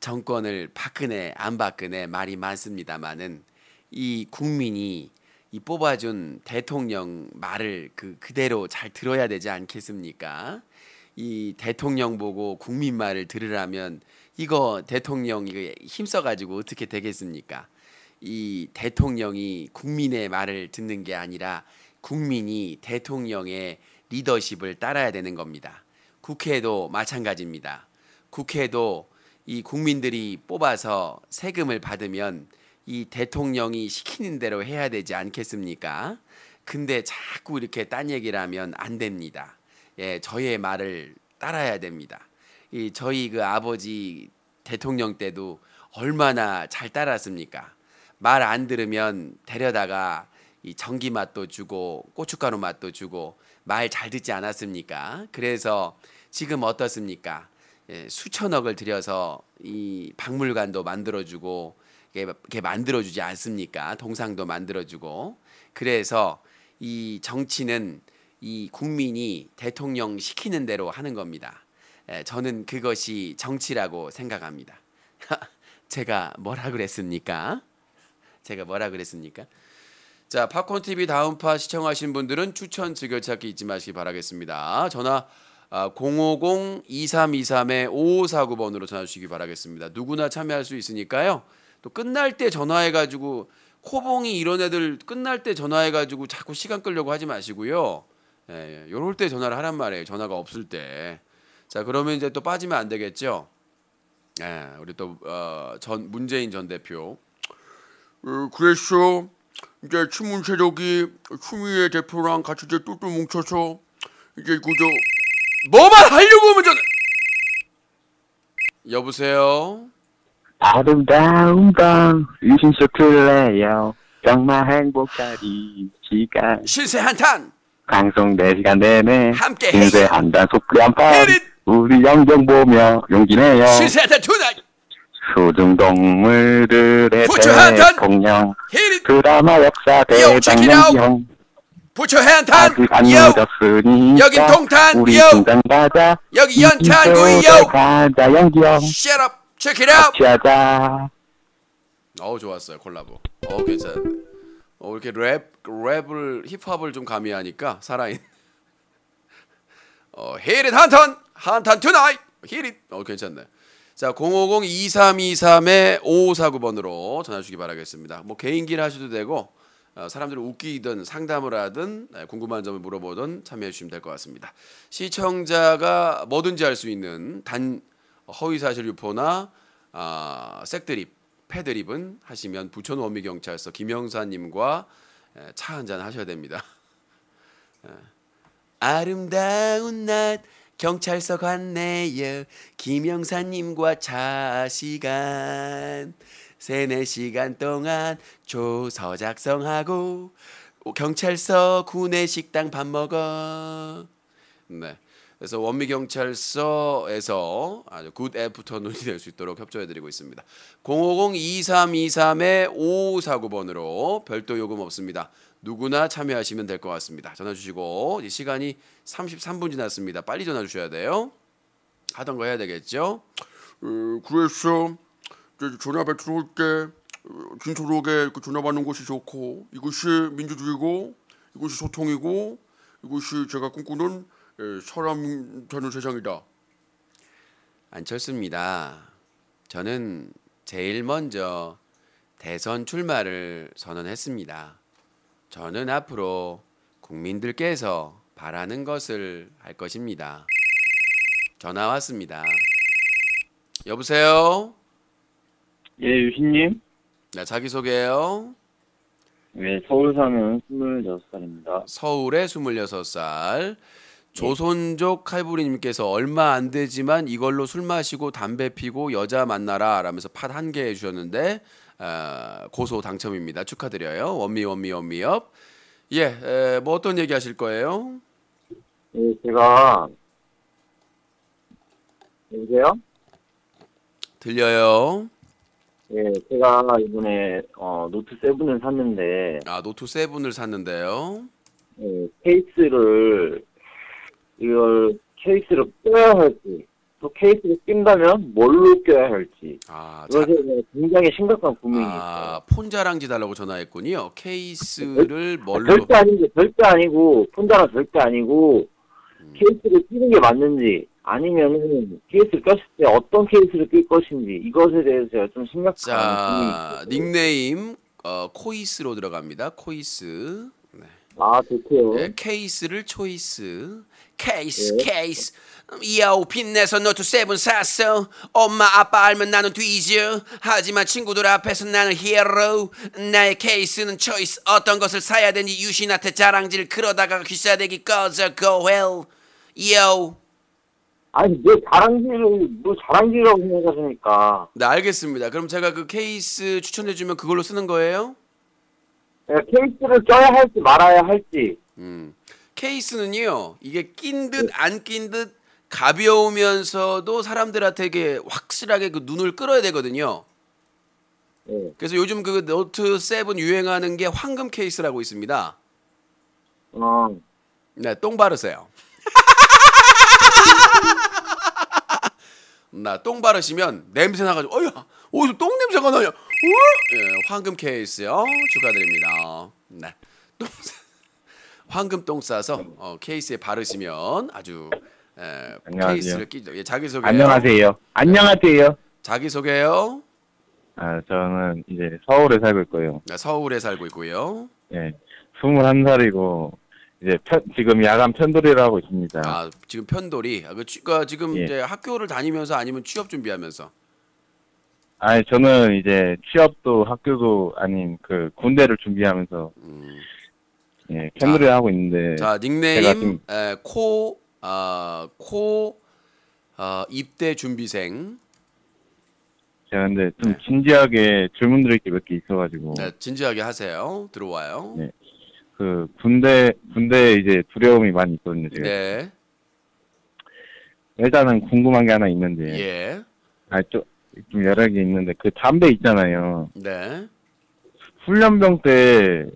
정권을 박근혜 안 박근혜 말이 많습니다만은 이 국민이 이 뽑아준 대통령 말을 그대로 잘 들어야 되지 않겠습니까? 이 대통령 보고 국민 말을 들으라면 이거 대통령 이거 힘써가지고 어떻게 되겠습니까? 이 대통령이 국민의 말을 듣는 게 아니라 국민이 대통령의 리더십을 따라야 되는 겁니다. 국회도 마찬가지입니다. 국회도 이 국민들이 뽑아서 세금을 받으면 이 대통령이 시키는 대로 해야 되지 않겠습니까? 근데 자꾸 이렇게 딴 얘기를 하면 안 됩니다. 예, 저의 말을 따라야 됩니다. 이 저희 그 아버지 대통령 때도 얼마나 잘 따랐습니까? 말 안 들으면 데려다가 이 전기 맛도 주고 고춧가루 맛도 주고 말 잘 듣지 않았습니까? 그래서 지금 어떻습니까? 예, 수천억을 들여서 이 박물관도 만들어주고 이렇게 만들어주지 않습니까? 동상도 만들어주고. 그래서 이 정치는 이 국민이 대통령 시키는 대로 하는 겁니다. 예, 저는 그것이 정치라고 생각합니다. 제가 뭐라 그랬습니까? 자, 팝콘TV 다음팟 시청하신 분들은 추천 즐겨찾기 잊지 마시기 바라겠습니다. 전화 050-2323-5549번으로 전화 주시기 바라겠습니다. 누구나 참여할 수 있으니까요. 또 끝날 때 전화해가지고 코봉이 이런 애들 끝날 때 전화해가지고 자꾸 시간 끌려고 하지 마시고요. 예, 요럴 때 전화를 하란 말이에요. 전화가 없을 때. 자, 그러면 이제 또 빠지면 안 되겠죠. 예, 우리 또 문재인 전 대표. 그랬어. 이제 친문 세력이 추미애 대표랑 같이 이제 뚜뚜 뭉쳐서 이제 그저 뭐만 하려고 하면 전 여보세요. 아름다운 밤 유신쇼 틀래요. 정말 행복하리 시간. 신세 한탄. 방송 4시간 내내 함께 신세 한탄 속리 한판. 우리 영정 보며 용기내요. 신세 한탄 투나. 소중동물들의 대통령 드라마 역사 대장경 부처해안탄 여긴 동탄 우리 등장 가자 여기 연탄 우여 가자 연기영 셋업 체키라 같이하자. 어우 좋았어요 콜라보. 어우 괜찮아. 이렇게 랩을 힙합을 좀 가미하니까 살아있. 히릿 한탄 한탄 투나잇 히릿. 괜찮네. 자, 050-2323-5549번으로 전화 주시기 바라겠습니다. 뭐 개인기를 하셔도 되고 사람들을 웃기든 상담을 하든 궁금한 점을 물어보든 참여해 주시면 될 것 같습니다. 시청자가 뭐든지 할 수 있는 단 허위사실 유포나 색드립, 패드립은 하시면 부천원미경찰서 김영사님과 차 한잔 하셔야 됩니다. 아름다운 낮 경찰서 갔네요. 김영사님과 차 시간 3-4시간 동안 조서 작성하고 경찰서 구내식당 밥 먹어. 네, 그래서 원미경찰서에서 아주 굿 애프터눈이 될 수 있도록 협조해드리고 있습니다. 050-2323-5549번으로 별도 요금 없습니다. 누구나 참여하시면 될 것 같습니다. 전화 주시고 이제 시간이 33분 지났습니다. 빨리 전화 주셔야 돼요. 하던 거 해야 되겠죠? 그랬어. 전화 받을 때 진솔하게 전화 받는 것이 좋고 이것이 민주주의고 이것이 소통이고 이것이 제가 꿈꾸는 사람 되는 세상이다. 안철수입니다. 저는 제일 먼저 대선 출마를 선언했습니다. 저는 앞으로 국민들께서 바라는 것을 할 것입니다. 전화 왔습니다. 여보세요? 예, 유신님? 네, 자기소개요? 네, 서울 사는 26살입니다. 서울에 26살. 조선족 칼부리님께서 얼마 안 되지만 이걸로 술 마시고 담배 피고 여자 만나라 라면서 팟 1개 해주셨는데 고소 당첨입니다. 축하드려요. 원미업. 예, 뭐 어떤 얘기 하실 거예요? 예, 제가 여보세요? 들려요? 예, 제가 이번에 노트 7을 샀는데 노트 7을 샀는데요. 예, 케이스를 빼야 할지 또 케이스를 낀다면 뭘로 껴야 할지. 아, 그래서 굉장히 심각한 고민이 있어요. 아, 폰자랑 지달라고 전화했군요. 케이스를 뭘로. 절대 아니고 폰자랑 절대 아니고 케이스를 끼는 게 맞는지 아니면은 케이스를 꼈을 때 어떤 케이스를 낄 것인지 이것에 대해서 제가 좀 심각한 고민이 있어요. 닉네임 코이스로 들어갑니다. 코이스. 네. 아, 좋고요. 네, 케이스를 초이스. 케이스, 네. 케이스. 야오, 빚내서 노트 세븐 샀어. 엄마, 아빠 알면 나는 뒤져. 하지만 친구들 앞에서 나는 히어로. 나의 케이스는 초이스. 어떤 것을 사야 되니 유신한테 자랑질. 그러다가 귀싸대기 꺼져. Go hell. 야오. 아니, 너 자랑질이라고 생각하시니까. 네, 알겠습니다. 그럼 제가 그 케이스 추천해주면 그걸로 쓰는 거예요? 네, 케이스를 껴야 할지 말아야 할지. 케이스는요, 이게 낀 듯 안 낀 듯 가벼우면서도 사람들한테 이게 확실하게 그 눈을 끌어야 되거든요. 네. 그래서 요즘 그 노트 7 유행하는 게 황금 케이스라고 있습니다. 네, 똥 바르세요. 나 똥 바르시면 냄새 나가지고 어야 어디서 똥 냄새가 나냐? 예, 황금 케이스요. 축하드립니다. 네, 똥 황금 똥 싸서 케이스에 바르시면 아주 예, 안녕하세요. 케이스를 끼죠. 예, 자기소개. 안녕하세요. 안녕하세요. 자기소개요. 아, 저는 이제 서울에 살고 있고요. 네, 서울에 살고 있고요. 예, 21살이고. 이제 지금 야간 편돌이를 하고 있습니다. 아, 지금 편돌이. 그러니까 지금 예. 이제 학교를 다니면서 아니면 취업 준비하면서. 아니, 저는 이제 취업도 학교도 아닌 그 군대를 준비하면서 예, 편돌이를 하고 있는데. 자, 닉네임 입대 준비생. 제가 근데 좀 네. 진지하게 질문 드릴 게 몇 개 있어가지고. 네, 진지하게 하세요. 들어와요. 네. 그 군대에 이제 두려움이 많이 있거든요, 제가. 네. 일단은 궁금한 게 하나 있는데. 예. 아, 좀 여러 개 있는데 그 담배 있잖아요. 네. 훈련병 때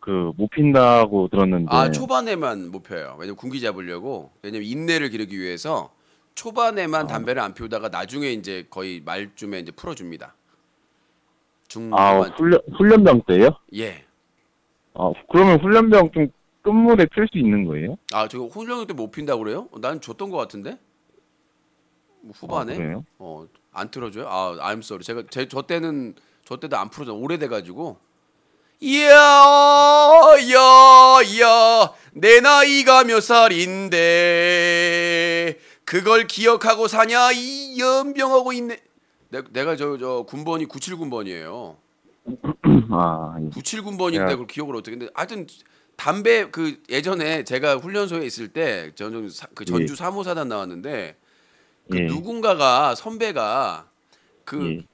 그 못 핀다고 들었는데. 아, 초반에만 못 펴요. 왜냐면 군기 잡으려고. 왜냐면 인내를 기르기 위해서 초반에만 담배를 안 피우다가 나중에 이제 거의 말쯤에 이제 풀어줍니다. 훈련병 때요? 예. 아, 그러면 훈련병 좀 끝물에 필 수 있는 거예요? 아, 저거 훈련병 때 못 핀다고 그래요? 난 줬던 거 같은데? 뭐 후반에? 아, 그래요? 안 틀어줘요? 아, I'm sorry. 저 때도 안 풀어줘. 오래돼가지고. 이야, 내 나이가 몇 살인데 그걸 기억하고 사냐? 이 연병하고 있네. 내가 저 군번이 97군번이에요. 아, 예. 97군번인데 그걸 기억을 어떻게? 근데 하여튼 담배 그 예전에 제가 훈련소에 있을 때 저는 그 전주 사무사단 나왔는데 그 예. 누군가가 선배가 그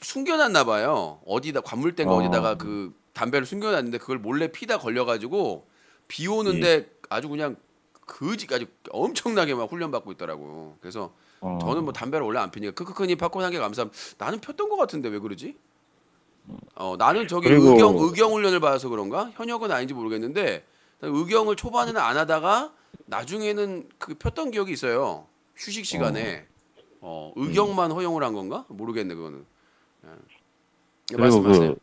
숨겨놨나 봐요. 어디다 관물대가 어디다가 그 담배를 숨겨놨는데 그걸 몰래 피다 걸려가지고 비 오는데 예. 아주 그냥 거지까지 엄청나게 막 훈련 받고 있더라고. 그래서 저는 뭐 담배를 원래 안 피니까 크크크니 팝콘 한 개 감사합니다. 나는 폈던 것 같은데 왜 그러지? 나는 저기 의경 훈련을 받아서 그런가? 현역은 아닌지 모르겠는데 의경을 초반에는 안 하다가 나중에는 그 폈던 기억이 있어요. 휴식 시간에 의경만 허용을 한 건가? 모르겠네 그거는. 네, 말씀하세요.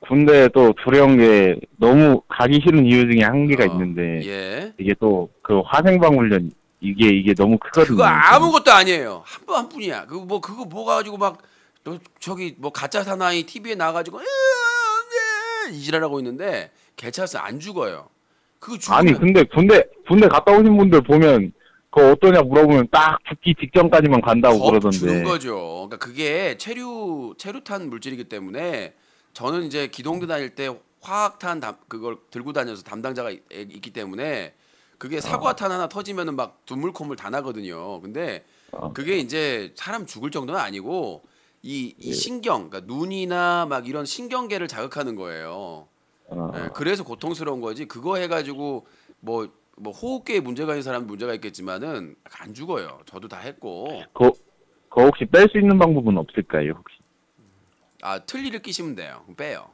군대에 또 두려운 게 너무 가기 싫은 이유 중에 한 개가 있는데 예. 이게 또 그 화생방 훈련 이게 너무 크거든요. 그거 아무것도 아니에요. 한 번 한 뿐이야. 그거 뭐가 가지고 막 저기 뭐 가짜 사나이 TV에 나가지고 이지랄하고 있는데 개차서 안 죽어요. 그거 죽으면... 아니 근데 군대 갔다 오신 분들 보면 그거 어떠냐 물어보면 딱 죽기 직전까지만 간다고 그러던데. 죽는 거죠. 그러니까 그게 체류탄 물질이기 때문에 저는 이제 기동대 다닐 때 화학탄 그걸 들고 다녀서 담당자가 있기 때문에 그게 사과탄 하나 터지면은 막 두물콧물 다 나거든요. 근데 그게 이제 사람 죽을 정도는 아니고. 이 신경, 그러니까 눈이나 막 이런 신경계를 자극하는 거예요. 네, 그래서 고통스러운 거지. 그거 해가지고 뭐 호흡기에 문제가 있는 사람 문제가 있겠지만은 안 죽어요. 저도 다 했고. 그 혹시 뺄 수 있는 방법은 없을까요, 혹시? 아, 틀니를 끼시면 돼요. 그럼 빼요.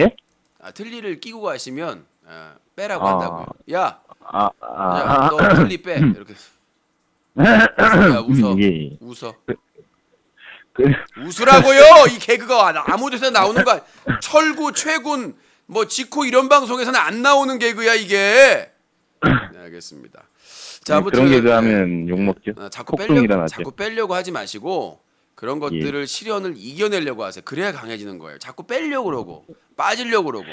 예? 아, 틀니를 끼고 가시면 빼라고 한다고요. 야, 너 틀니 빼. 이렇게. 야, 웃어. 예. 웃어. 웃으라고요. 이 개그가 아무데서 나오는 거 아니야. 철구, 최군, 뭐 지코 이런 방송에서는 안 나오는 개그야 이게. 네, 알겠습니다. 자, 아무튼 그런 개그하면 욕 먹죠. 자꾸 빼려고 하지 마시고 그런 것들을 예. 시련을 이겨내려고 하세요. 그래야 강해지는 거예요. 자꾸 빼려고 그러고 빠지려고 그러고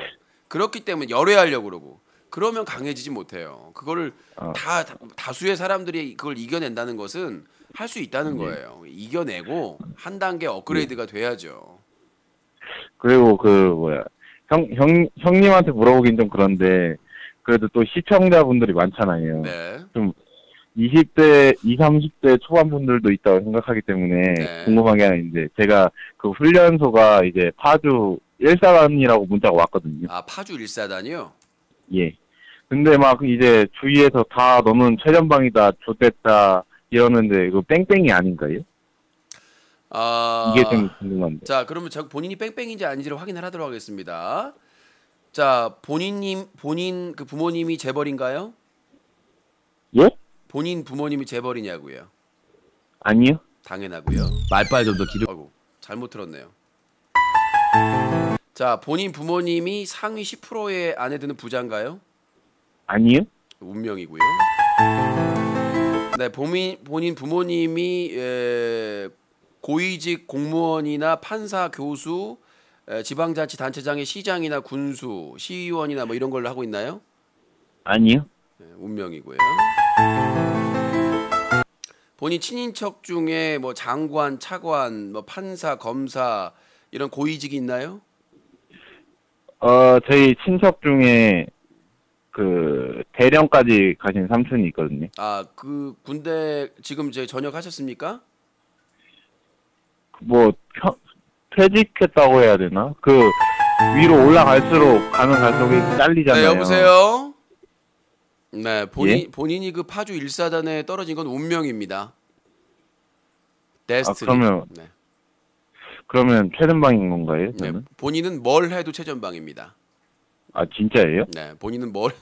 그렇기 때문에 열애하려고 그러고 그러면 강해지지 못해요. 그거를 다수의 사람들이 그걸 이겨낸다는 것은 할 수 있다는 거예요. 이겨내고 한 단계 업그레이드가 돼야죠. 그리고 그 뭐야 형님한테 물어보긴 좀 그런데 그래도 또 시청자분들이 많잖아요. 네. 좀 20대, 20, 30대 초반 분들도 있다고 생각하기 때문에 네. 궁금한 게 하나 있는데 제가 그 훈련소가 이제 파주 1사단이라고 문자가 왔거든요. 아 파주 1사단이요? 예. 근데 막 이제 주위에서 다 너는 최전방이다, 좆됐다 이러는데 이거 뺑뺑이 아닌가요? 아 이게 좀 궁금한데. 자 그러면 저 본인이 뺑뺑인지 아닌지를 확인을 하도록 하겠습니다. 자 본인 그 부모님이 재벌인가요? 예? 본인 부모님이 재벌이냐고요? 아니요. 당연하고요. 말빨 좀 더 아이고 잘못 들었네요. 자 본인 부모님이 상위 10%에 안에 드는 부자인가요? 아니요. 운명이고요. 네, 본인 부모님이 고위직 공무원이나 판사, 교수, 지방자치단체장의 시장이나 군수, 시의원이나 뭐 이런 걸 하고 있나요? 아니요. 네, 운명이고요. 본인 친인척 중에 뭐 장관, 차관, 뭐 판사, 검사 이런 고위직이 있나요? 저희 친척 중에 그 대령까지 가신 삼촌이 있거든요. 아, 그 군대 지금 이제 전역하셨습니까? 뭐 퇴직했다고 해야 되나? 그 위로 올라갈수록 가면 갈수록 잘리잖아요. 네, 여보세요. 네, 본인이 그 파주 1사단에 떨어진 건 운명입니다. 데스티니. 아, 그러면 네. 그러면 최전방인 건가요? 저는? 네, 본인은 뭘 해도 최전방입니다. 아 진짜예요? 네, 본인은 뭘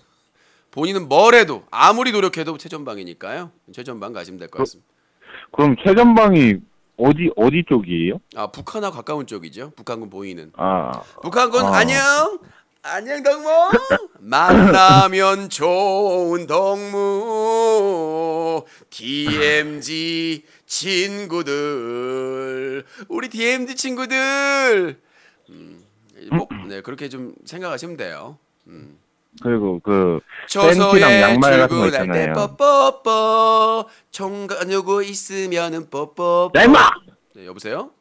해도 아무리 노력해도 최전방이니까요. 최전방 가시면 될 것 같습니다. 그럼 최전방이 어디 쪽이에요? 아 북한하고 가까운 쪽이죠. 북한군 보이는. 아 북한군 안녕 안녕 동무 만나면 좋은 동무 DMZ 친구들 우리 DMZ 친구들. 네 그렇게 좀 생각하시면 돼요. 그리고 그 팬티랑 양말 같은 거 있잖아요. 뽀뽀뽀 총각 요구 있으면은 뽀뽀. 임마. 네 여보세요.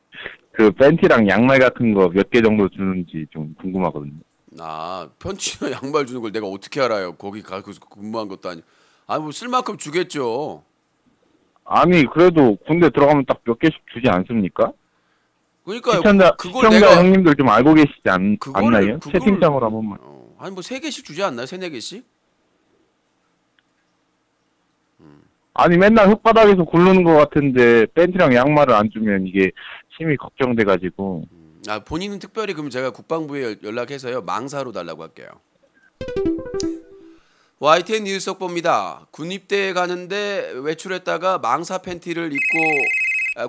그 팬티랑 양말 같은 거 몇 개 정도 주는지 좀 궁금하거든요. 아 팬티나 양말 주는 걸 내가 어떻게 알아요? 거기 가서 근무한 것도 아니고. 아 뭐 쓸 만큼 주겠죠. 아니 그래도 군대 들어가면 딱 몇 개씩 주지 않습니까? 그러니까요. 시청자 형님들 좀 알고 계시지 않나요? 채팅창으로 한 번만. 아니 뭐 3개씩 주지 않나요? 3, 4개씩? 아니 맨날 흙바닥에서 굴르는 것 같은데 팬티랑 양말을 안 주면 이게 심히 걱정돼가지고. 아 본인은 특별히 그럼 제가 국방부에 연락해서요. 망사로 달라고 할게요. YTN 뉴스 속보입니다. 군입대에 가는데 외출했다가 망사 팬티를 입고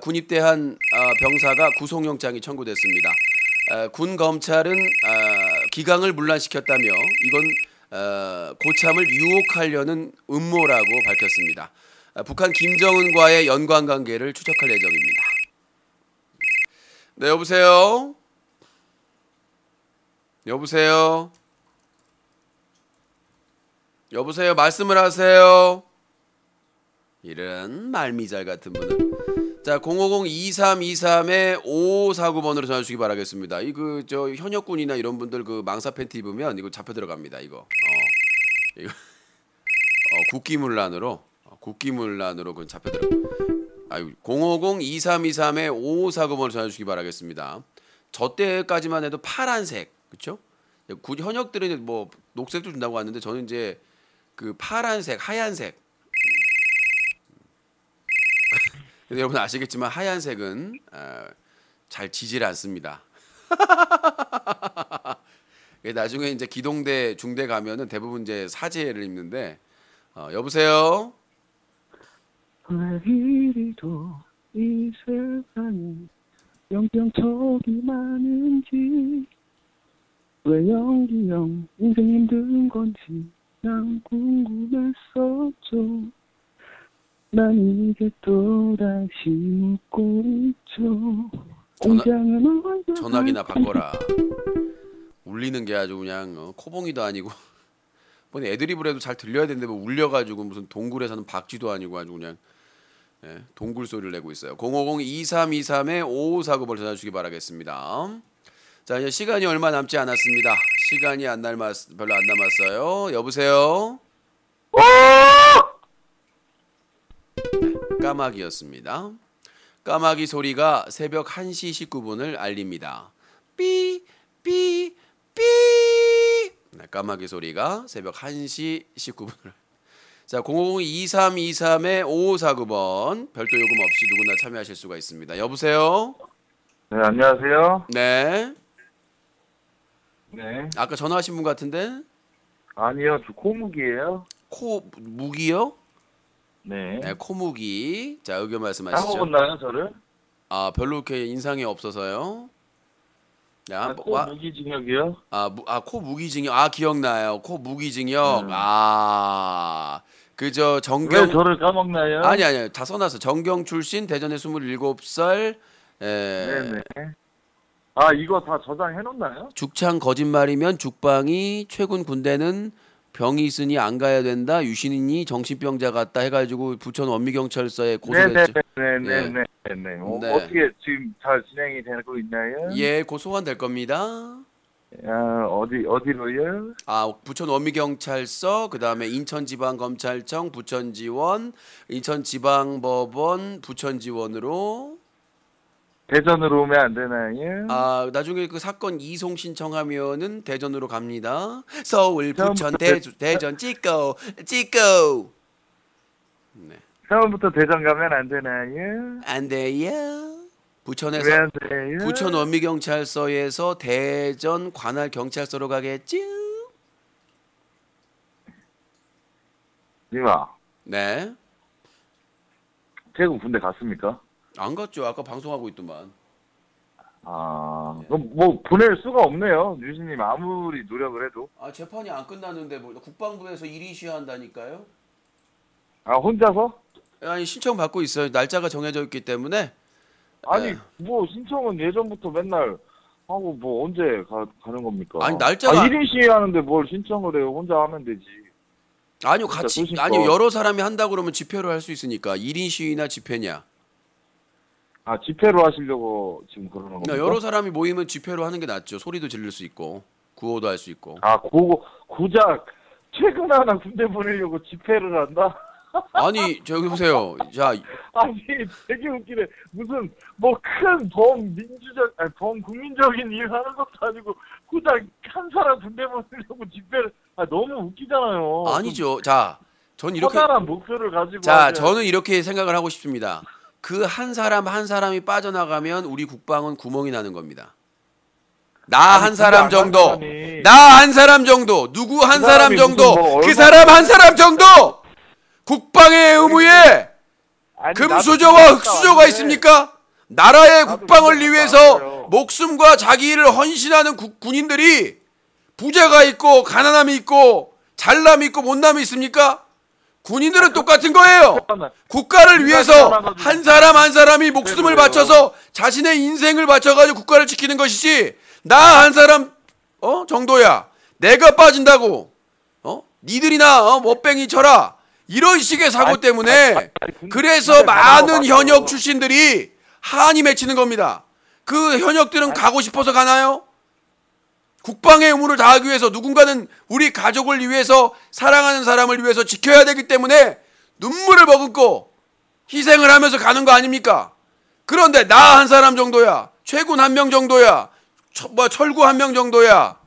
군입대한 병사가 구속영장이 청구됐습니다. 군 검찰은 기강을 문란시켰다며 이건 고참을 유혹하려는 음모라고 밝혔습니다. 북한 김정은과의 연관관계를 추적할 예정입니다. 네 여보세요? 여보세요? 여보세요? 말씀을 하세요. 이런 말미잘 같은 분은. 자 050-2323-5549번으로 전화 주시기 바라겠습니다. 이 그 저 현역군이나 이런 분들 그 망사 팬티 입으면 이거 잡혀 들어갑니다. 이거 국기문란으로 국기문란으로 그 잡혀 들어. 아유 050-2323-5549번으로 전화 주시기 바라겠습니다. 저 때까지만 해도 파란색 그렇죠? 현역들은 뭐 녹색도 준다고 하는데 저는 이제 그 파란색, 하얀색. 근데 여러분 아시겠지만 하얀색은 잘 지질 않습니다. 나중에 이제 기동대 중대 가면은 대부분 이제 사제를 입는데 여보세요. 할 일이도 이 세상이 영병척이 많은지 왜 연기형 인생 힘든 건지 난 궁금했었죠. 난 이제 또다시 묻고 있죠. 전화기나 바꿔라. 울리는 게 아주 그냥 코봉이도 아니고 뭐 애드리브를 해도 잘 들려야 되는데 뭐 울려가지고 무슨 동굴에 사는 박쥐도 아니고 아주 그냥 예, 동굴 소리를 내고 있어요. 050-2323-5549번 전화주시기 바라겠습니다. 자, 이제 시간이 얼마 남지 않았습니다. 시간이 별로 안 남았어요. 여보세요? 까마귀였습니다. 까마귀 소리가 새벽 1시 19분을 알립니다. 삐, 삐, 삐. 까마귀 소리가 새벽 1시 19분을. 자, 050-2323-5549번. 별도 요금 없이 누구나 참여하실 수가 있습니다. 여보세요? 네, 안녕하세요. 네. 네. 아까 전화하신 분 같은데? 아니요, 저 코무기예요. 코무기요? 네. 네, 코무기. 자, 의견 말씀하시죠. 따로 본나요, 저를? 아, 별로 이렇게 인상이 없어서요. 야, 코무기징역이요? 코무기징역. 아, 기억나요. 코무기징역. 아, 그저 정경. 왜 저를 까먹나요? 아니, 다 써놨어. 정경 출신, 대전에 27살. 네. 아, 이거 다 저장해놓나요? 죽창 거짓말이면 죽방이, 최군 군대는 병이 있으니 안 가야 된다, 유신이 정신병자 같다 해가지고 부천원미경찰서에 고소했죠. 네네네. 어떻게 지금 잘 진행이 되고 있나요? 예, 곧 소환될 겁니다. 아, 어디로요? 아, 부천원미경찰서, 그 다음에 인천지방검찰청, 부천지원, 인천지방법원, 부천지원으로. 대전으로 오면 안 되나요? 아, 나중에 그 사건 이송 신청하면은 대전으로 갑니다. 서울, 부천, 대전, 지코. 네. 처음부터 대전 가면 안 되나요? 안 돼요. 부천에서 왜 안 돼요? 부천 원미경찰서에서 대전 관할 경찰서로 가겠죠? 님아. 네. 최근 군대 갔습니까? 안 갔죠. 아까 방송하고 있더만. 아, 그럼 뭐 보낼 수가 없네요. 유신님 아무리 노력을 해도. 아, 재판이 안 끝났는데 뭐 국방부에서 일이 시한다니까요. 아, 혼자서? 아니, 신청 받고 있어요. 날짜가 정해져 있기 때문에. 아니, 네. 뭐 신청은 예전부터 맨날 하고 뭐 언제 가는 겁니까? 아니, 날짜가. 아, 일인 시위하는데 뭘 신청을 해요? 혼자 하면 되지. 아니요, 같이 소신껏. 아니요, 여러 사람이 한다 그러면 집회로 할 수 있으니까 1인 시위나 집회냐. 아, 집회로 하시려고 지금 그러는 겁니까? 여러 사람이 모이면 집회로 하는 게 낫죠. 소리도 질릴 수 있고 구호도 할 수 있고. 아, 고작 최근 하나 군대 보내려고 집회를 한다? 아니, 저기 보세요. 자, 아니, 되게 웃기네. 무슨 뭐 큰 범민주적, 아니 범국민적인 일 하는 것도 아니고 고작 한 사람 군대 보내려고 집회를. 아, 너무 웃기잖아요. 아니죠. 자, 전 이렇게 커다란 목표를 가지고. 자, 저는 이렇게 생각을 하고 싶습니다. 그 한 사람이 빠져나가면 우리 국방은 구멍이 나는 겁니다. 나 한 사람 정도, 나 한 사람 정도, 누구 한 사람 정도, 그 사람 한 사람 정도. 국방의 의무에 금수저와 흑수저가 있습니까? 나라의 국방을 위해서 목숨과 자기 일을 헌신하는 군인들이 부자가 있고 가난함이 있고 잘남이 있고 못남이 있습니까? 군인들은 똑같은 거예요. 국가를 위해서 한 사람 한 사람이 목숨을 바쳐서 자신의 인생을 바쳐가지고 국가를 지키는 것이지, 나 한 사람 정도야 내가 빠진다고 니들이나 멋뱅이 쳐라 이런 식의 사고 때문에, 그래서 많은 현역 출신들이 한이 맺히는 겁니다. 그 현역들은 가고 싶어서 가나요? 국방의 의무를 다하기 위해서 누군가는 우리 가족을 위해서 사랑하는 사람을 위해서 지켜야 되기 때문에 눈물을 머금고 희생을 하면서 가는 거 아닙니까? 그런데 나 한 사람 정도야, 최군 한 명 정도야, 철구 한 명 정도야,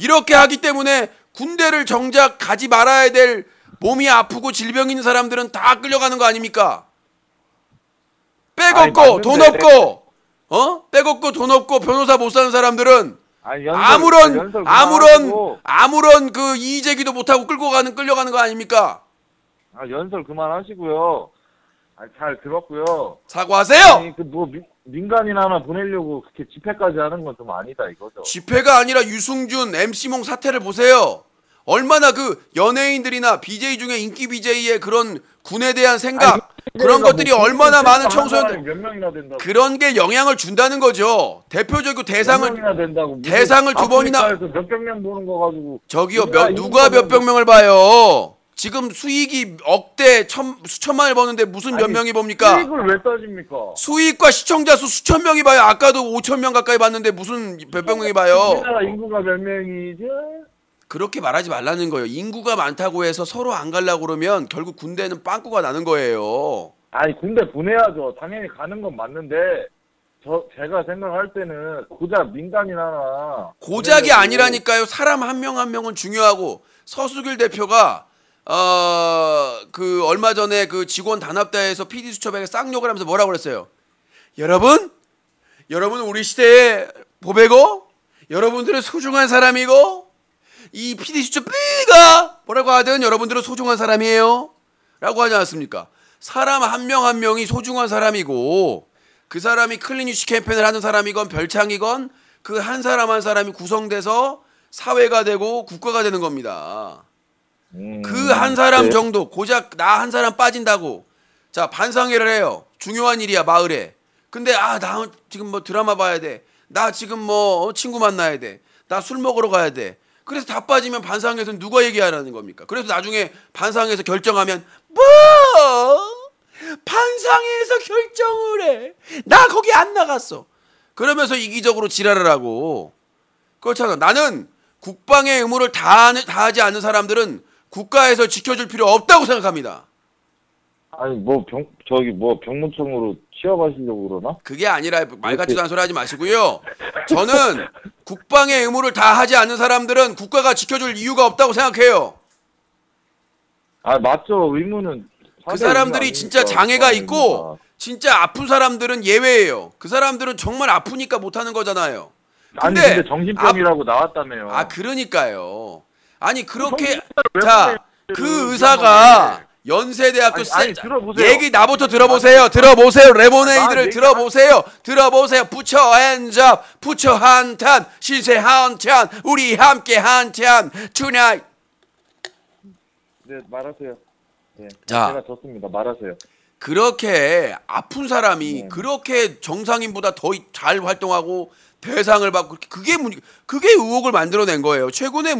이렇게 하기 때문에 군대를 정작 가지 말아야 될 몸이 아프고 질병 있는 사람들은 다 끌려가는 거 아닙니까? 돈 없고 변호사 못 사는 사람들은 아무런 그 이의제기도 못하고 끌려가는 거 아닙니까? 아, 연설 그만하시고요. 잘 들었고요. 사과하세요. 아니, 그 뭐 민간인 하나 보내려고 그렇게 집회까지 하는 건 좀 아니다 이거죠. 집회가 아니라 유승준, MC몽 사태를 보세요. 얼마나 그 연예인들이나 BJ 중에 인기 BJ의 그런 군에 대한 생각, 아니, 그런 것들이 뭐, 얼마나 많은 청소년들 몇 명이나 된다고. 그런 게 영향을 준다는 거죠. 대표적으로 대상을 두 번이나 몇백 명 보는 거 가지고 저기요, 누가 몇백 명을 봐요? 지금 수익이 억대 수천만을 버는데 무슨 몇 명이 봅니까? 수익을 왜 따집니까? 수익과 시청자 수 수천 명이 봐요. 아까도 5,000명 가까이 봤는데 무슨 몇백 명이 봐요? 우리나라 인구가 몇 명이지? 그렇게 말하지 말라는 거예요. 인구가 많다고 해서 서로 안 가려고 그러면 결국 군대는 빵꾸가 나는 거예요. 아니, 군대 보내야죠. 당연히 가는 건 맞는데 제가 생각할 때는 고작 민간인 하나. 고작이 아니라니까요. 사람 한 명 한 명은 중요하고 서수길 대표가 그 얼마 전에 그 직원 단합대회에서 PD 수첩에게 쌍욕을 하면서 뭐라고 그랬어요? 여러분 우리 시대의 보배고 여러분들은 소중한 사람이고 이 PD 수첩 B가 뭐라고 하든 여러분들은 소중한 사람이에요 라고 하지 않았습니까? 사람 한 명 한 명이 소중한 사람이고 그 사람이 클린유치 캠페인을 하는 사람이건 별창이건 그 한 사람 한 사람이 구성돼서 사회가 되고 국가가 되는 겁니다. 그 한 사람 정도 고작 나 한 사람 빠진다고 자 반상회를 해요. 중요한 일이야 마을에. 근데 나 지금 뭐 드라마 봐야 돼. 나 지금 뭐 친구 만나야 돼. 나 술 먹으러 가야 돼. 그래서 다 빠지면 반상회에서 누가 얘기하라는 겁니까? 그래서 나중에 반상회에서 결정하면 뭐 반상회에서 결정을 해. 나 거기 안 나갔어. 그러면서 이기적으로 지랄을 하고. 그렇잖아. 나는 국방의 의무를 다하지 않는 사람들은 국가에서 지켜줄 필요 없다고 생각합니다. 아니 뭐 병무청으로 취업하시려고 그러나? 그게 아니라 말 같지도 않은 소리 하지 마시고요. 저는 국방의 의무를 다하지 않는 사람들은 국가가 지켜줄 이유가 없다고 생각해요. 아 맞죠. 의무는 그 사람들이 진짜 장애가 있고 진짜 아픈 사람들은 예외예요. 그 사람들은 정말 아프니까 못하는 거잖아요. 근데, 아니 근데 정신병이라고 나왔다며요. 아 그러니까요. 아니 그렇게 자 그 의사가 연세대학교 얘기 나부터 들어보세요. 들어보세요. 레모네이드를 들어보세요. 들어보세요. 부처 엔잡 부처 한탄 신세 한탄 우리 함께 한탄 tonight. 네 말하세요. 네. 자 제가 졌습니다. 말하세요. 그렇게 아픈 사람이 그렇게 정상인보다 더 잘 활동하고 대상을 받고 그게 의혹을 만들어낸 거예요. 최근의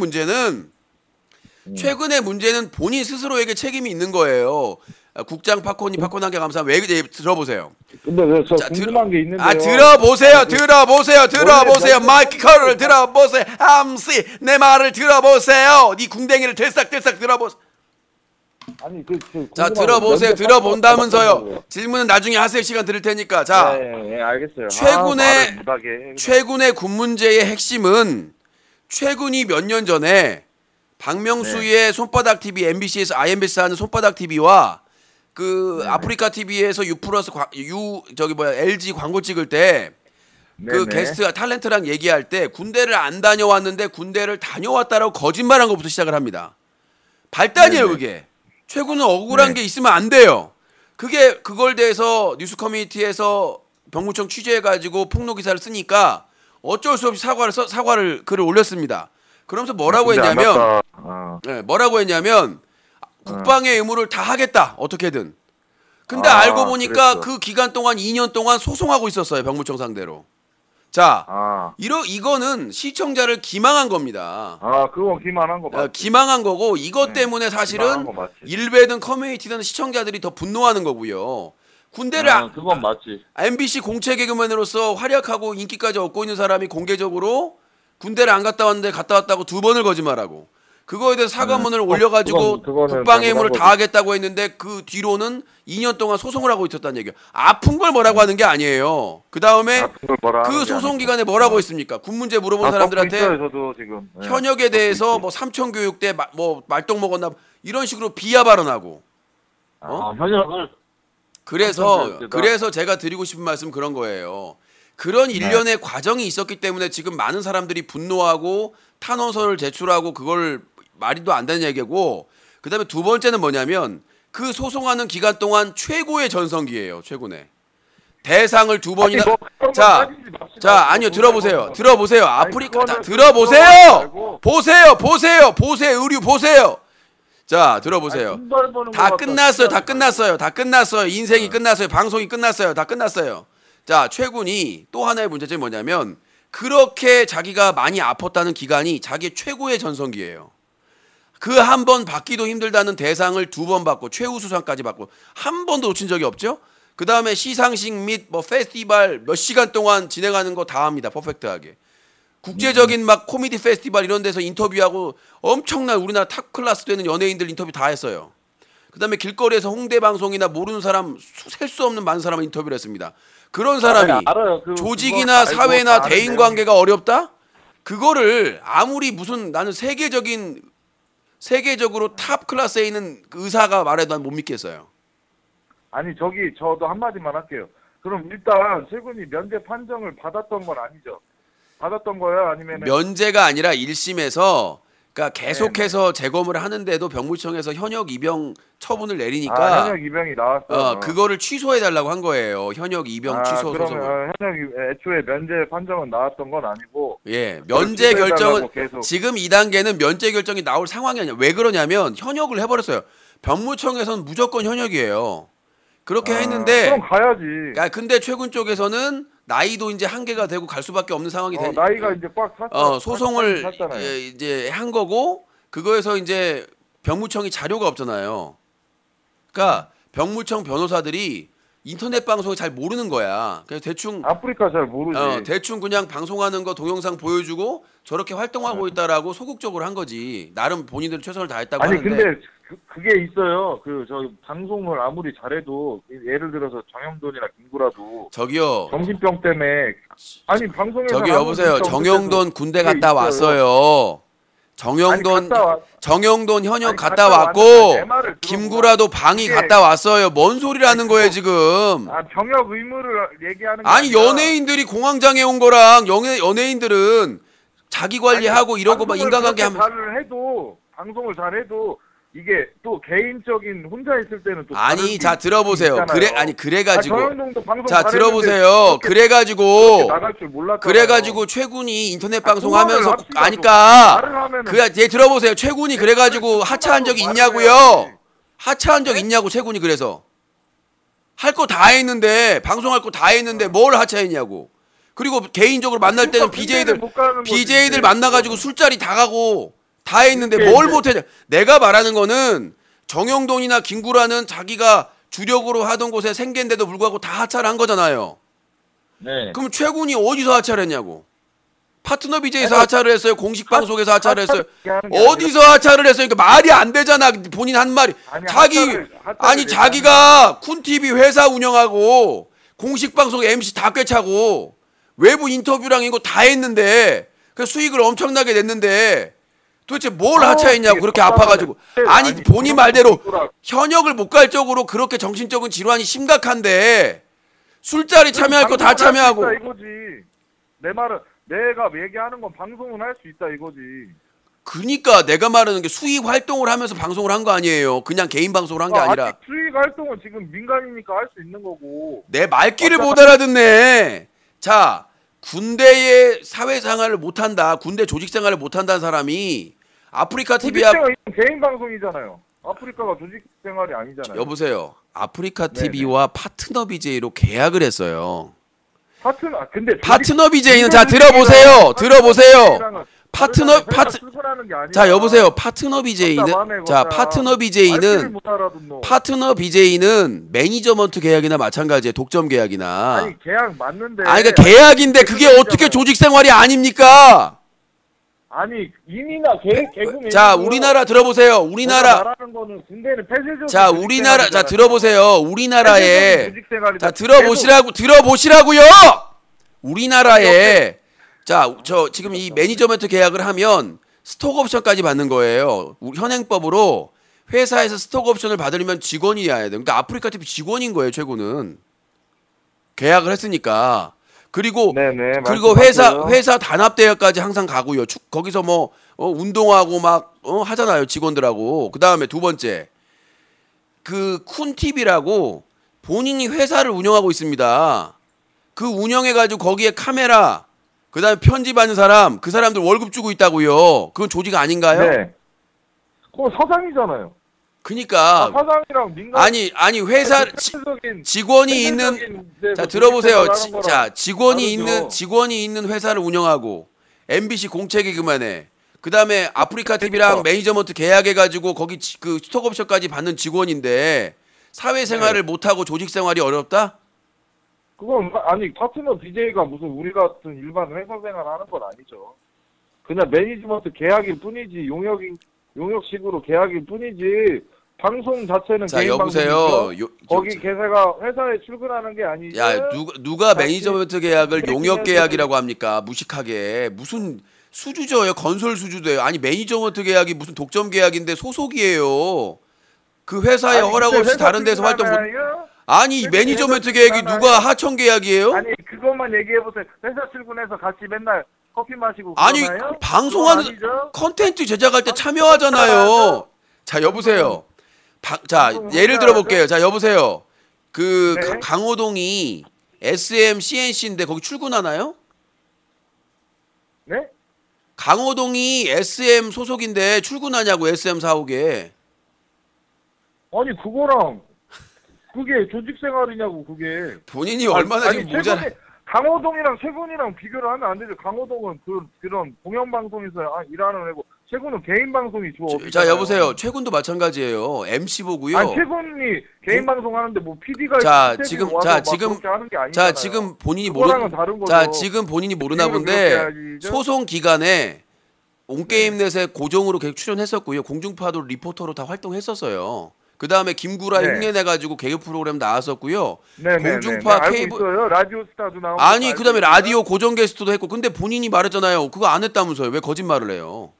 문제는 본인 스스로에게 책임이 있는 거예요. 국장 팝콘한개 감사합니다. 왜 들어보세요. 근데 왜 저 궁금한 게 있는데요. 아 들어보세요. 마이크 커를 들어보세요. 암씨 내 말을 들어보세요. 네 궁뎅이를 들싹들싹 들어보세요. 아니 자 들어본다면서요. 질문은 나중에 하실 시간 드릴 테니까. 자 알겠어요. 최군의 군 문제의 핵심은 최군이 몇 년 전에 박명수의 손바닥TV MBC에서 IMBC 하는 손바닥TV와 그 아프리카TV에서 LG 광고 찍을 때 그 게스트가 탤런트랑 얘기할 때 군대를 안 다녀왔는데 군대를 다녀왔다라고 거짓말한 것부터 시작을 합니다. 발단이에요. 그게 최군은 억울한 게 있으면 안 돼요. 그걸 대해서 뉴스커뮤니티에서 병무청 취재해가지고 폭로 기사를 쓰니까 어쩔 수 없이 글을 올렸습니다. 그러면서 뭐라고 했냐면, 국방의 의무를 다 하겠다 어떻게든. 근데 알고 보니까 그랬어. 그 기간 동안 2년 동안 소송하고 있었어요 병무청 상대로. 자, 이거는 시청자를 기망한 겁니다. 그건 기망한 거 맞지. 기망한 거고 이것 때문에 사실은 일베든 커뮤니티든 시청자들이 더 분노하는 거고요. 군대를 그건 맞지. MBC 공채 개그맨으로서 활약하고 인기까지 얻고 있는 사람이 공개적으로 군대를 안 갔다 왔는데 갔다 왔다고 두 번을 거짓말하고 그거에 대해서 사과문을 올려가지고 국방의 의무를 다하겠다고 했는데 그 뒤로는 2년 동안 소송을 하고 있었다는 얘기예요. 아픈 걸 뭐라고 하는 게 아니에요. 그 다음에 그 소송 기간에 뭐라고 했습니까? 군 문제 물어본 사람들한테 있어요, 저도 지금. 현역에 대해서 뭐 삼천교육대 뭐 말똥 먹었나 이런 식으로 비하 발언하고. 현역을. 그래서 제가 드리고 싶은 말씀 그런 거예요. 그런 일련의 과정이 있었기 때문에 지금 많은 사람들이 분노하고 탄원서를 제출하고 그걸 말이도 안 되는 얘기고. 그다음에 두 번째는 뭐냐면 그 소송하는 기간 동안 최고의 전성기예요. 최군의 대상을 두 번이나. 아니요, 들어보세요. 들어보세요. 아프리카 다 들어보세요. 보세요. 의류 보세요. 자, 들어보세요. 다 끝났어요. 다 끝났어요. 인생이 끝났어요. 방송이 끝났어요. 다 끝났어요. 자, 최군이 또 하나의 문제점이 뭐냐면 그렇게 자기가 많이 아팠다는 기간이 자기의 최고의 전성기예요. 그 한 번 받기도 힘들다는 대상을 두 번 받고 최우수상까지 받고 한 번도 놓친 적이 없죠. 그 다음에 시상식 및 뭐 페스티벌 몇 시간 동안 진행하는 거 다 합니다. 퍼펙트하게. 국제적인 막 코미디 페스티벌 이런 데서 인터뷰하고 엄청난 우리나라 탑 클래스 되는 연예인들 인터뷰 다 했어요. 그 다음에 길거리에서 홍대 방송이나 모르는 사람 셀 수 없는 많은 사람을 인터뷰를 했습니다. 그런 사람이 조직이나 사회나 대인관계가 어렵다? 그거를 아무리 무슨 나는 세계적으로 탑 클래스에 있는 의사가 말해도 난 못 믿겠어요. 아니, 저기 저도 한마디만 할게요. 그럼 일단 최군이 면제 판정을 받았던 건 아니죠? 받았던 거야? 아니면 면제가 아니라 1심에서 그러니까 계속해서 재검을 하는데도 병무청에서 현역 입영 처분을 내리니까 현역 입영이 나왔어요. 그거를 취소해달라고 한 거예요. 현역 입영 취소 소송을. 애초에 면제 판정은 나왔던 건 아니고. 예, 면제 결정은 지금 2단계는 면제 결정이 나올 상황이 아니야. 왜 그러냐면 현역을 해버렸어요. 병무청에서는 무조건 현역이에요. 그렇게 했는데. 그럼 가야지. 야, 근데 최군 쪽에서는 나이도 이제 한계가 되고 갈 수밖에 없는 상황이 되니까 나이가 이제 꽉 찼어. 소송을 이제 한 거고 그거에서 이제 병무청이 자료가 없잖아요. 그러니까 병무청 변호사들이 인터넷 방송을 잘 모르는 거야. 그래서 대충 아프리카 잘 모르지. 대충 그냥 방송하는 거 동영상 보여주고 저렇게 활동하고 있다라고 소극적으로 한 거지. 나름 본인들 최선을 다했다고 아니, 하는데. 근데 그게 있어요. 그 저 방송을 아무리 잘해도 예를 들어서 정영돈이나 김구라도 저기요. 정신병 때문에 아니 방송에서 저기 여보세요. 정영돈 군대 갔다 왔어요. 정영돈 현역 갔다 왔고 김구라도 방위 갔다 왔어요. 뭔 소리라는 거예요 지금? 아, 병역 의무를 얘기하는 아니 연예인들이 공황장애 온 거랑 연예인들은 자기 관리하고 이러고 막 인간관계 하면 방송을 잘해도 이게 또 개인적인 혼자 있을 때는 또 아니 자 들어보세요. 있잖아요. 그래가지고 자 들어보세요. 그래가지고 최군이 인터넷 방송하면서 아니까 그얘 들어보세요. 최군이 그래가지고 하차한 적이 있냐고요? 하차한 적 있냐고 최군이 그래서 할 거 다 했는데 방송할 거 다 했는데 뭘 하차했냐고. 그리고 개인적으로 만날 때는 BJ들 만나가지고 술자리 다 가고. 다 했는데 뭘 못했냐. 내가 말하는 거는 정영돈이나 김구라는 자기가 주력으로 하던 곳에 생계인데도 불구하고 다 하차를 한 거잖아요. 네. 그럼 최군이 어디서 하차를 했냐고. 파트너 BJ에서 하차를 했어요. 공식 방송에서 하차를 했어요. 어디서 하차를 했어요. 그러니까 말이 안 되잖아. 본인 한 말이. 자기가 쿤TV 회사 운영하고 공식 방송 MC 다 꿰차고 외부 인터뷰랑 이거 다 했는데 그 수익을 엄청나게 냈는데 도대체 뭘 하차했냐고 그렇게 아파가지고 아니 본인 말대로 현역을 못 갈 쪽으로 그렇게 정신적인 질환이 심각한데 술자리 참여할 거 다 참여하고 내 말은 내가 얘기하는 건 방송은 할 수 있다 이거지. 그니까 내가 말하는 게 수익 활동을 하면서 방송을 한 거 아니에요. 그냥 개인 방송을 한 게 아니라 수익 활동은 지금 민간이니까 할 수 있는 거고 내 말귀를 못 알아듣네. 자 군대의 사회생활을 못한다. 군대 조직생활을 못한다는 사람이 아프리카TV 개인 방송이잖아요. 아프리카가 조직생활이 아니잖아요. 여보세요. 아프리카TV와 파트너 BJ로 계약을 했어요. 근데 파트너 BJ는 자 들어보세요. 자 여보세요. 파트너 BJ는 매니저먼트 계약이나 마찬가지예요. 독점 계약이나 아니 계약 맞는데 아니 그러니까 계약인데 그게 어떻게 조직 생활이 아닙니까? 아니 임이나 개그맨 자 우리나라 들어보세요. 우리나라 들어보세요. 우리나라에 자 들어보시라고요. 우리나라에 자, 저 지금 이 매니저먼트 계약을 하면 스톡옵션까지 받는 거예요. 현행법으로 회사에서 스톡옵션을 받으려면 직원이어야 돼요. 그러니까 아프리카TV 직원인 거예요. 최고는 계약을 했으니까. 그리고 회사 단합대회까지 항상 가고요. 거기서 뭐 운동하고 막 하잖아요. 직원들하고. 그 다음에 두 번째 그 쿤TV라고 본인이 회사를 운영하고 있습니다. 그 운영해가지고 거기에 카메라, 그 다음에 편집하는 사람, 그 사람들 월급 주고 있다고요. 그건 조직 아닌가요? 네. 그거 사장이잖아요. 그니까. 아, 사장이랑 민간. 아니, 회사, 직원이 있는, 자, 들어보세요. 자, 직원이 있는 회사를 운영하고, MBC 공채기 그만해. 그 다음에 아프리카TV랑 매니저먼트 계약해가지고, 거기 그 스톡옵션까지 받는 직원인데, 사회생활을 네. 못하고 조직생활이 어렵다? 그건, 아니, 파트너 DJ가 무슨 우리 같은 일반 회사생활 하는 건 아니죠. 그냥 매니지먼트 계약일 뿐이지, 용역식으로 계약일 뿐이지, 방송 자체는. 자, 여보세요. 거기 개사가 회사에 출근하는 게 아니지. 야, 누가 매니지먼트 계약을 용역 계약이라고 합니까? 무식하게. 무슨 수주죠요? 건설 수주도요. 아니, 매니지먼트 계약이 무슨 독점 계약인데 소속이에요. 그 회사에 허락 없이 다른 데서 활동 못. 아니, 매니지먼트 계약이 누가 하청 계약이에요? 아니, 그것만 얘기해보세요. 회사 출근해서 같이 맨날 커피 마시고. 아니, 그러나요? 방송하는 컨텐츠 제작할 때 참여하잖아요. 자, 여보세요. 자, 예를 들어볼게요. 자, 여보세요. 그 네. 강호동이 SMCNC인데 거기 출근하나요? 네? 강호동이 SM 소속인데 출근하냐고, SM 사옥에. 아니, 그거랑 그게 조직생활이냐고. 그게 본인이 얼마나 아니, 지금 모자라. 강호동이랑 최군이랑 비교를 하면 안 되죠. 강호동은 그런 공영방송에서 일하는 애고, 최군은 개인방송이 주어. 자, 여보세요. 최군도 마찬가지예요. MC 보고요. 아니, 최군이 개인방송 하는데 뭐 PD가 지금 본인이 모르나 본데, 소송 기간에 온게임넷에 고정으로 계속 출연했었고요. 공중파도 리포터로 다 활동했었어요. 그 다음에 김구라 흉내내가지고 개그 프로그램 나왔었고요. 네, 공중파 네, 네, 네. 케이블. 알고 있어요? 라디오스타도 나오고. 아니, 그 다음에 라디오 고정 게스트도 했고. 근데 본인이 말했잖아요. 그거 안 했다면서요. 왜 거짓말을 해요?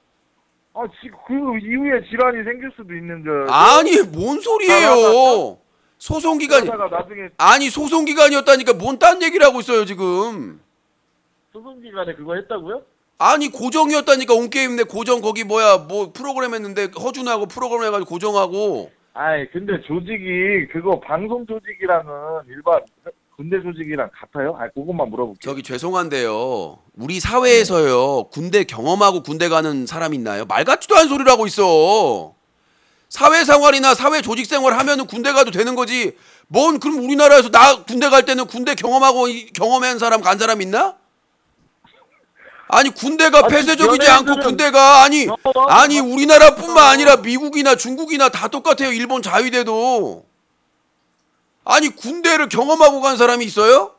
아, 그 이후에 질환이 생길 수도 있는 줄. 아니, 뭔 소리예요. 소송기간이. 아니, 소송기간이었다니까 뭔 딴 얘기를 하고 있어요, 지금. 소송기간에 그거 했다고요? 아니, 고정이었다니까. 온게임 내 고정 거기 뭐야. 뭐 프로그램 했는데 허준하고 프로그램 해가지고 고정하고. 아이, 근데 조직이 그거 방송 조직이랑은 일반 군대 조직이랑 같아요? 아이, 그것만 물어볼게요. 저기 죄송한데요. 우리 사회에서요. 군대 경험하고 군대 가는 사람 있나요? 말 같지도 않은 소리를 하고 있어. 사회생활이나 사회 조직생활 하면은 군대 가도 되는 거지. 뭔 그럼 우리나라에서 나 군대 갈 때는 군대 경험하고 경험한 사람 간 사람 있나? 아니, 군대가 폐쇄적이지 않고 군대가 아니 우리나라뿐만 아니라 미국이나 중국이나 다 똑같아요. 일본 자위대도. 아니, 군대를 경험하고 간 사람이 있어요?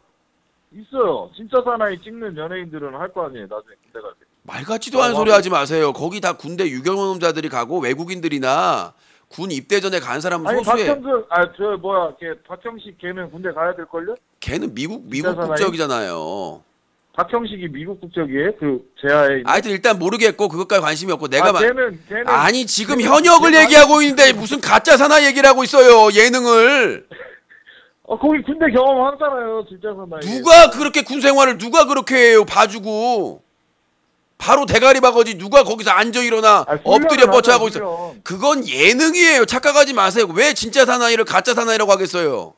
있어요. 진짜 사나이 찍는 연예인들은 할 거 아니에요. 나중에 군대 갈 때. 말 같지도 않은 소리 하지 마세요. 거기 다 군대 유경험자들이 가고, 외국인들이나 군 입대 전에 간 사람은 소수예요. 박형식 걔는 군대 가야 될 걸요? 걔는 미국 국적이잖아요. 박형식이 미국 국적이에요? 그 제아에 있는. 하여튼 일단 모르겠고 그것까지 관심이 없고 내가 걔는 아니, 지금 현역을 얘기하고 있는데 무슨 가짜 사나이 얘기를 하고 있어요. 예능을. 거기 군대 경험하잖아요. 진짜 사나이. 누가 그렇게 군 생활을 누가 그렇게 해요. 봐주고. 바로 대가리 박아지. 누가 거기서 앉아 일어나 엎드려 뻗쳐하고 있어. 그건 예능이에요. 착각하지 마세요. 왜 진짜 사나이를 가짜 사나이라고 하겠어요.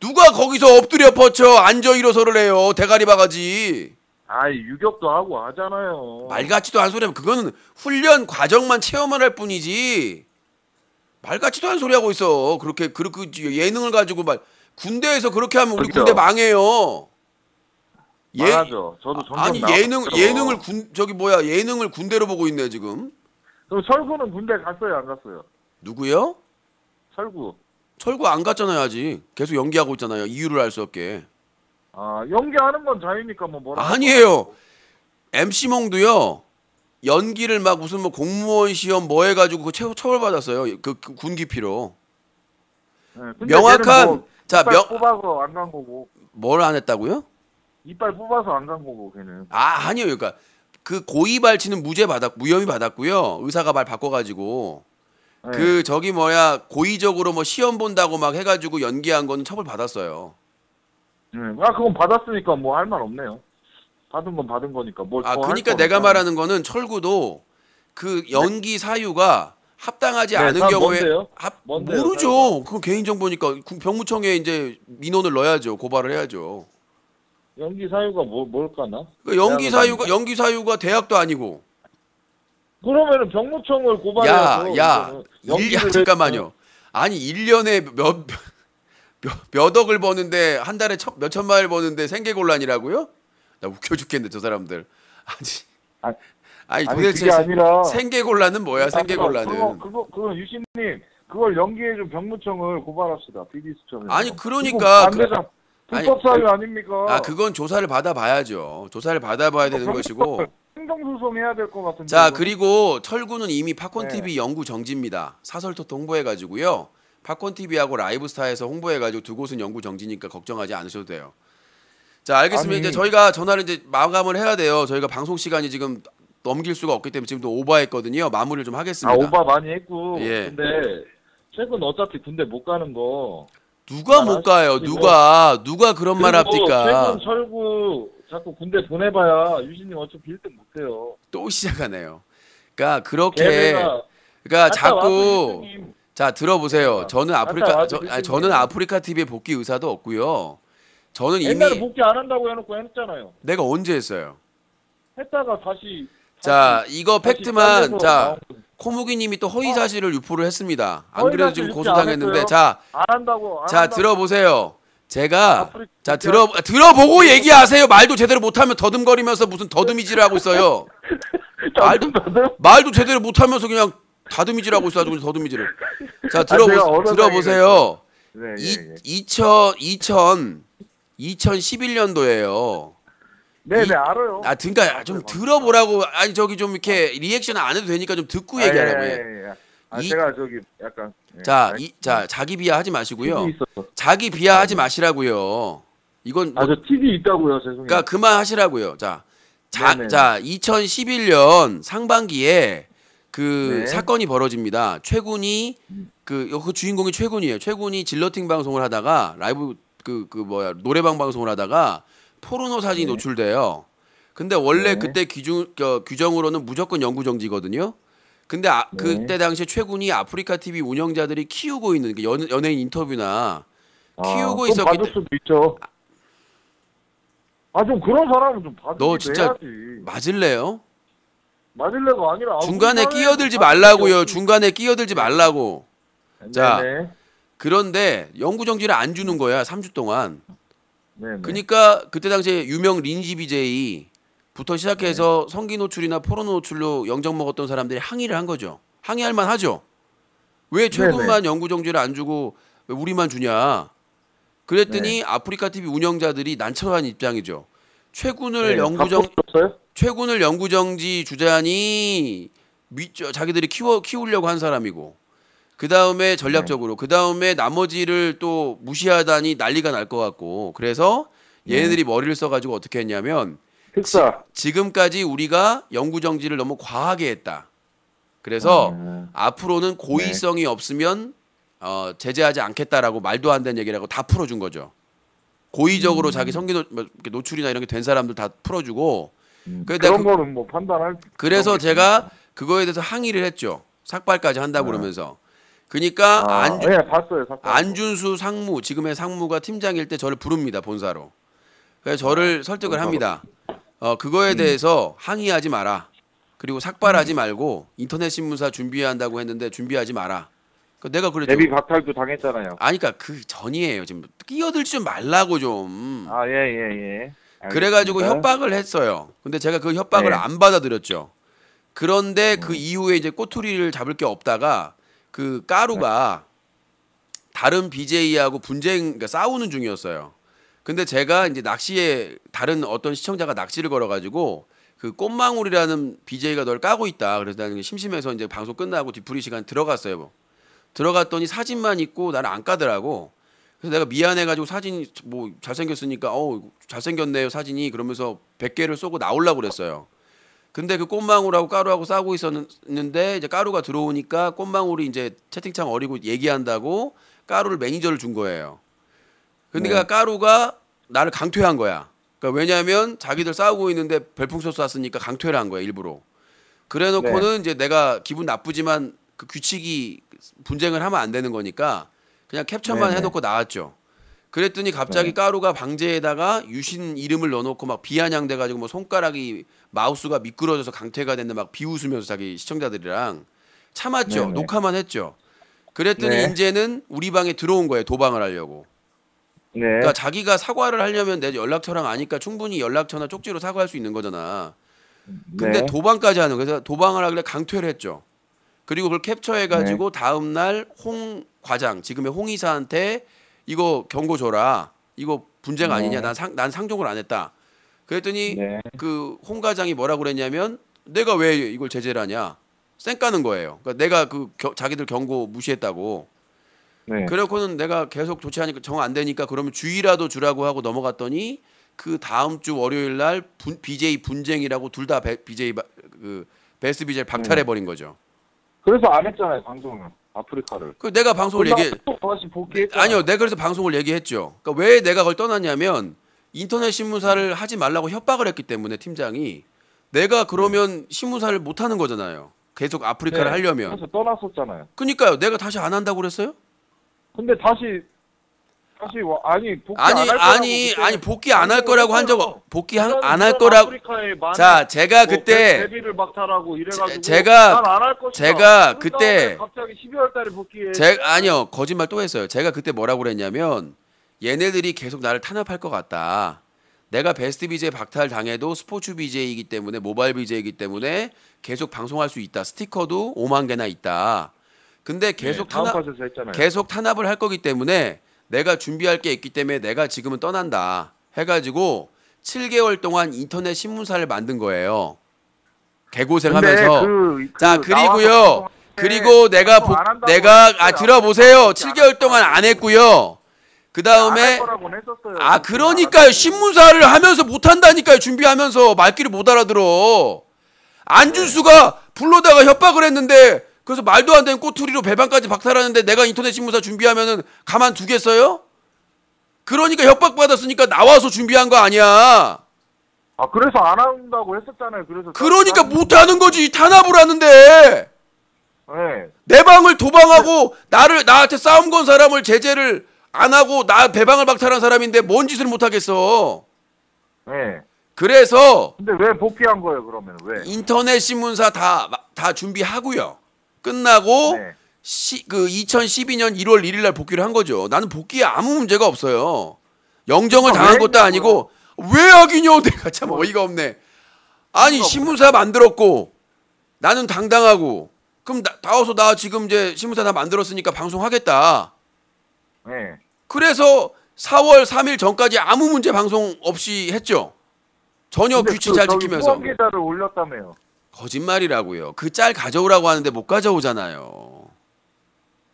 누가 거기서 엎드려 뻗쳐 앉아 일어서를 해요. 대가리 바가지. 아이, 유격도 하고 하잖아요. 말 같지도 않은 소리 하면 그거는 훈련 과정만 체험을 할 뿐이지. 말 같지도 않은 소리 하고 있어. 그렇게 예능을 가지고 말 군대에서 그렇게 하면 우리 군대 망해요. 맞아요. 저도 아니, 예능을 예능을 군대로 보고 있네, 지금. 그럼 철구는 군대 갔어요, 안 갔어요? 누구요? 철구 안 갔잖아요. 아직 계속 연기하고 있잖아요. 이유를 알 수 없게. 아, 연기하는 건 자유니까 뭐 뭐라. 아니에요. MC몽도요. 연기를 막 무슨 뭐 공무원 시험 뭐 해가지고 그 처벌받았어요. 그 군기피로. 네, 명확한 이빨 뽑아서 안 간 거고. 뭘 안 했다고요? 이빨 뽑아서 안 간 거고 걔는. 아, 아니요. 그러니까 그 고의 발치는 무혐의 받았고요. 의사가 말 바꿔가지고. 그 저기 뭐야 고의적으로 뭐 시험 본다고 막 해가지고 연기한 거는 처벌 받았어요. 아, 그건 받았으니까 뭐 할 말 없네요. 받은 건 받은 거니까 뭘. 아, 그러니까 내가 말하는 거는 철구도 그 연기 사유가 합당하지 않은 경우에 뭔데요? 모르죠. 그 개인 정보니까 병무청에 이제 민원을 넣어야죠. 고발을 해야죠. 연기 사유가 뭘까나? 그러니까 연기 사유가 대학도 아니고. 그러면은 병무청을 고발해야죠. 잠깐만요. 아니 1년에 몇 억을 버는데 한 달에 몇 천만 원 버는데 생계곤란이라고요? 나 웃겨 죽겠네 저 사람들. 아니 도대체 아니라, 생계곤란은 뭐야? 생계곤란은. 그거 유신님 그걸 연기해준 병무청을 고발합시다. 비디수청에. 아니 그러니까. 불법 사유 아닙니까? 그건 조사를 받아봐야죠. 조사를 받아봐야 되는 것이고. 행정소송 해야 될 것 같은데. 자 그리고 철구는 이미 팝콘TV 영구 정지입니다. 사설토토 홍보해가지고요. 팝콘TV하고 라이브스타에서 홍보해가지고 두 곳은 영구 정지니까 걱정하지 않으셔도 돼요. 자 알겠습니다. 이제 저희가 전화를 이제 마감을 해야 돼요. 저희가 방송 시간이 지금 넘길 수가 없기 때문에 지금도 오버했거든요. 마무리를 좀 하겠습니다. 오버 많이 했고. 예. 근데 최근 어차피 군대 못 가는 거. 누가 못 가요? 누가 그런 말 합니까? 최근 철구 자꾸 군대 보내봐야 유신님 어차피 1등 못해요. 또 시작하네요. 그러니까 그렇게 그러니까 자꾸 자 들어보세요. 저는 아프리카 TV 복귀 의사도 없고요. 저는 이미 옛날에 복귀 안 한다고 해놓고 했잖아요. 내가 언제 했어요? 했다가 다시. 자 이거 팩트만 자 코무기님이 또 허위 사실을 유포를 했습니다. 안 그래도 지금 고소당했는데 자 안 한다고 자 들어보세요. 제가 자 들어보고 얘기하세요. 말도 제대로 못하면 더듬거리면서 무슨 더듬이질을 하고 있어요. 말도 제대로 못하면서 그냥 다듬이질 하고 있어가지고 더듬이질을. 자 들어보세요. 2011년도예요. 네네 알아요. 그러니까 좀 들어보라고. 아니 저기 좀 이렇게 리액션 안 해도 되니까 좀 듣고 얘기하라고. 제가 저기 약간 자기 비하하지 마시고요. 자기 비하하지 마시라고요. 이건 저 TV 있다고요. 죄송해요. 그러니까 그만 하시라고요. 자 2011년 상반기에 그 사건이 벌어집니다. 최군이 그 주인공이 최군이에요. 최군이 질러팅 방송을 하다가 라이브 노래방 방송을 하다가 포르노 사진이 노출돼요. 근데 원래 그때 규정으로는 무조건 영구 정지거든요. 근데 그때 당시에 최군이 아프리카 TV 운영자들이 키우고 있는 연예인 인터뷰나 키우고 있었기 때문에. 받을 수도 있죠. 좀 그런 사람은 좀 받을 수 있어야지. 너 진짜 맞을래요? 맞을래가 아니라 중간에 끼어들지 말라고요. 중간에 끼어들지 말라고. 자 그런데 영구 정지를 안 주는 거야 3주 동안. 네네. 그러니까 그때 당시에 유명 린지 BJ부터 시작해서 성기 노출이나 포르노 노출로 영정 먹었던 사람들이 항의를 한 거죠. 항의할 만하죠. 왜 최군만 영구 정지를 안 주고 왜 우리만 주냐. 그랬더니 아프리카 TV 운영자들이 난처한 입장이죠. 최군을 영구 정지 주자니 자기들이 키우려고 한 사람이고. 그 다음에 전략적으로 그 다음에 나머지를 또 무시하다니 난리가 날 것 같고. 그래서 얘네들이 머리를 써가지고 어떻게 했냐면 지금까지 우리가 영구정지를 너무 과하게 했다. 그래서 앞으로는 고의성이 없으면 제재하지 않겠다라고 말도 안 되는 얘기라고 다 풀어준 거죠. 고의적으로 자기 성기노출이나 이런 게 된 사람들 다 풀어주고. 그런 거는 뭐 판단할 그래서 제가 그거에 대해서 항의를 했죠. 삭발까지 한다고 그러면서. 그러니까 안준수 상무 지금의 상무가 팀장일 때 저를 부릅니다 본사로. 그래서 저를 설득을 합니다. 그거에 대해서 항의하지 마라. 그리고 삭발하지 말고 인터넷 신문사 준비해야 한다고 했는데 준비하지 마라. 그러니까 내가 그랬죠. 내비 박탈도 당했잖아요. 아니까 그 전이에요. 지금 끼어들지 좀 말라고 좀. 예. 그래가지고 협박을 했어요. 근데 제가 그 협박을 안 받아들였죠. 그런데 그 이후에 이제 꼬투리를 잡을 게 없다가. 그 까루가 다른 BJ하고 그러니까 싸우는 중이었어요. 근데 제가 이제 낚시에 다른 어떤 시청자가 낚시를 걸어가지고 그 꽃망울이라는 BJ가 널 까고 있다. 그래서 나는 심심해서 이제 방송 끝나고 뒤풀이 시간 들어갔어요. 뭐. 들어갔더니 사진만 있고 나를 안 까더라고. 그래서 내가 미안해가지고 사진 뭐 잘생겼으니까 잘생겼네요 사진이 그러면서 100개를 쏘고 나오려고 그랬어요. 근데 그 꽃망울하고 까루하고 싸우고 있었는데 이제 까루가 들어오니까 꽃망울이 이제 채팅창 어리고 얘기한다고 까루를 매니저를 준 거예요. 그러니까 까루가 나를 강퇴한 거야. 그러니까 왜냐하면 자기들 싸우고 있는데 별풍선 쐈으니까 강퇴를 한 거야 일부러. 그래놓고는 이제 내가 기분 나쁘지만 그 규칙이 분쟁을 하면 안 되는 거니까 그냥 캡처만 네네. 해놓고 나왔죠. 그랬더니 갑자기 네. 까루가 방제에다가 유신 이름을 넣어놓고 막 비아냥대가지고 뭐 손가락이 마우스가 미끄러져서 강퇴가 됐는데 막 비웃으면서 자기 시청자들이랑 참았죠. 네네. 녹화만 했죠. 그랬더니 네. 이제는 우리 방에 들어온 거예요. 도방을 하려고. 네. 그러니까 자기가 사과를 하려면 내 연락처랑 아니까 충분히 연락처나 쪽지로 사과할 수 있는 거잖아. 근데 네. 도방까지 하는 거예요. 그래서 도방을 하길래 강퇴를 했죠. 그리고 그걸 캡처해가지고 네. 다음날 홍 과장, 지금의 홍 이사한테 이거 경고 줘라. 이거 분쟁 아니냐. 난 상종을 안 했다. 그랬더니 네. 그 홍 과장이 뭐라고 그랬냐면 내가 왜 이걸 제재를 하냐. 쌩 까는 거예요. 그러니까 내가 그 자기들 경고 무시했다고. 네. 그래놓고는 내가 계속 조치하니까 정 안 되니까 그러면 주의라도 주라고 하고 넘어갔더니 그 다음 주 월요일 날 BJ 분쟁이라고 둘 다 BJ 그 베스트 BJ 박탈해 버린 거죠. 그래서 안 했잖아요 방송을 아프리카를. 그 내가 방송을 얘기. 또 다시 복귀했잖아. 아니요, 내가 그래서 방송을 얘기했죠. 그러니까 왜 내가 그걸 떠났냐면 인터넷 신문사를 하지 말라고 협박을 했기 때문에 팀장이 내가 그러면 신문사를 못 하는 거잖아요. 계속 아프리카를 네, 하려면. 그래서 떠났었잖아요. 그러니까요, 내가 다시 안 한다고 그랬어요? 근데 다시 아니 복귀 안 할 거라고 아니 복귀 안 할 거라고 한 적 복귀 안 할 거라고 자 제가 그때 제가 그때 갑자기 12월 달에 복귀해 아니요 거짓말 또 했어요. 제가 그때 뭐라고 그랬냐면 얘네들이 계속 나를 탄압할 것 같다. 내가 베스트 BJ 박탈 당해도 스포츠 BJ이기 때문에 모바일 BJ이기 때문에 계속 방송할 수 있다. 스티커도 5만 개나 있다. 근데 계속 네, 계속 탄압을 할 거기 때문에 내가 준비할 게 있기 때문에 내가 지금은 떠난다 해가지고 7개월 동안 인터넷 신문사를 만든 거예요. 개고생하면서 자 그리고요 그리고 내가 들어보세요. 7개월 동안 안 했고요. 그 다음에 그러니까요 신문사를 하면서 못 한다니까요. 준비하면서 말귀를 못 알아들어. 안준수가 불러다가 협박을 했는데. 그래서 말도 안 되는 꼬투리로 배방까지 박탈하는데 내가 인터넷 신문사 준비하면은 가만 두겠어요? 그러니까 협박받았으니까 나와서 준비한 거 아니야. 아 그래서 안 한다고 했었잖아요. 그래서 그러니까 못하는 거지. 탄압을 하는데. 네. 내 방을 도방하고 나한테 싸움 건 사람을 제재를 안 하고 나 배방을 박탈한 사람인데 뭔 짓을 못하겠어. 네. 그래서. 근데 왜 복귀한 거예요 그러면 왜? 인터넷 신문사 다 준비하고요. 끝나고 네. 그 2012년 1월 1일 날 복귀를 한 거죠. 나는 복귀에 아무 문제가 없어요. 영정을 당한 것도 아니고 왜 하긴요. 내가 참 어이가 없네. 아니 신문사 만들었고 나는 당당하고 그럼 다워서 나 지금 이제 신문사 다 만들었으니까 방송하겠다. 네. 그래서 4월 3일 전까지 아무 문제 방송 없이 했죠. 전혀 규칙 잘 지키면서. 후원 계좌를 올렸다며요. 거짓말이라고요. 그 짤 가져오라고 하는데 못 가져오잖아요.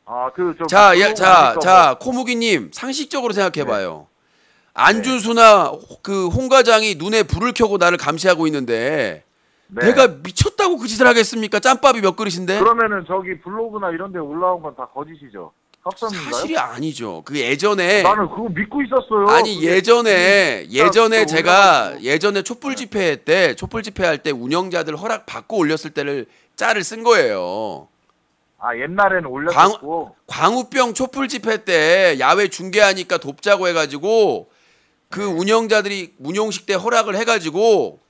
아, 자, 코무기님 상식적으로 생각해봐요. 네. 안준수나 그 홍 과장이 눈에 불을 켜고 나를 감시하고 있는데 네. 내가 미쳤다고 그 짓을 하겠습니까? 짬밥이 몇 그릇인데? 그러면은 저기 블로그나 이런 데 올라온 건 다 거짓이죠. 합성인가요? 사실이 아니죠. 그 예전에 나는 그거 믿고 있었어요. 아니 그게. 예전에 제가 예전에 촛불 집회 때 촛불 집회 할 때 운영자들 허락 받고 올렸을 때를 짤을 쓴 거예요. 아 옛날에는 올렸고 광우병 촛불 집회 때 야외 중계하니까 돕자고 해가지고 그 운영자들이 문용식 때 허락을 해가지고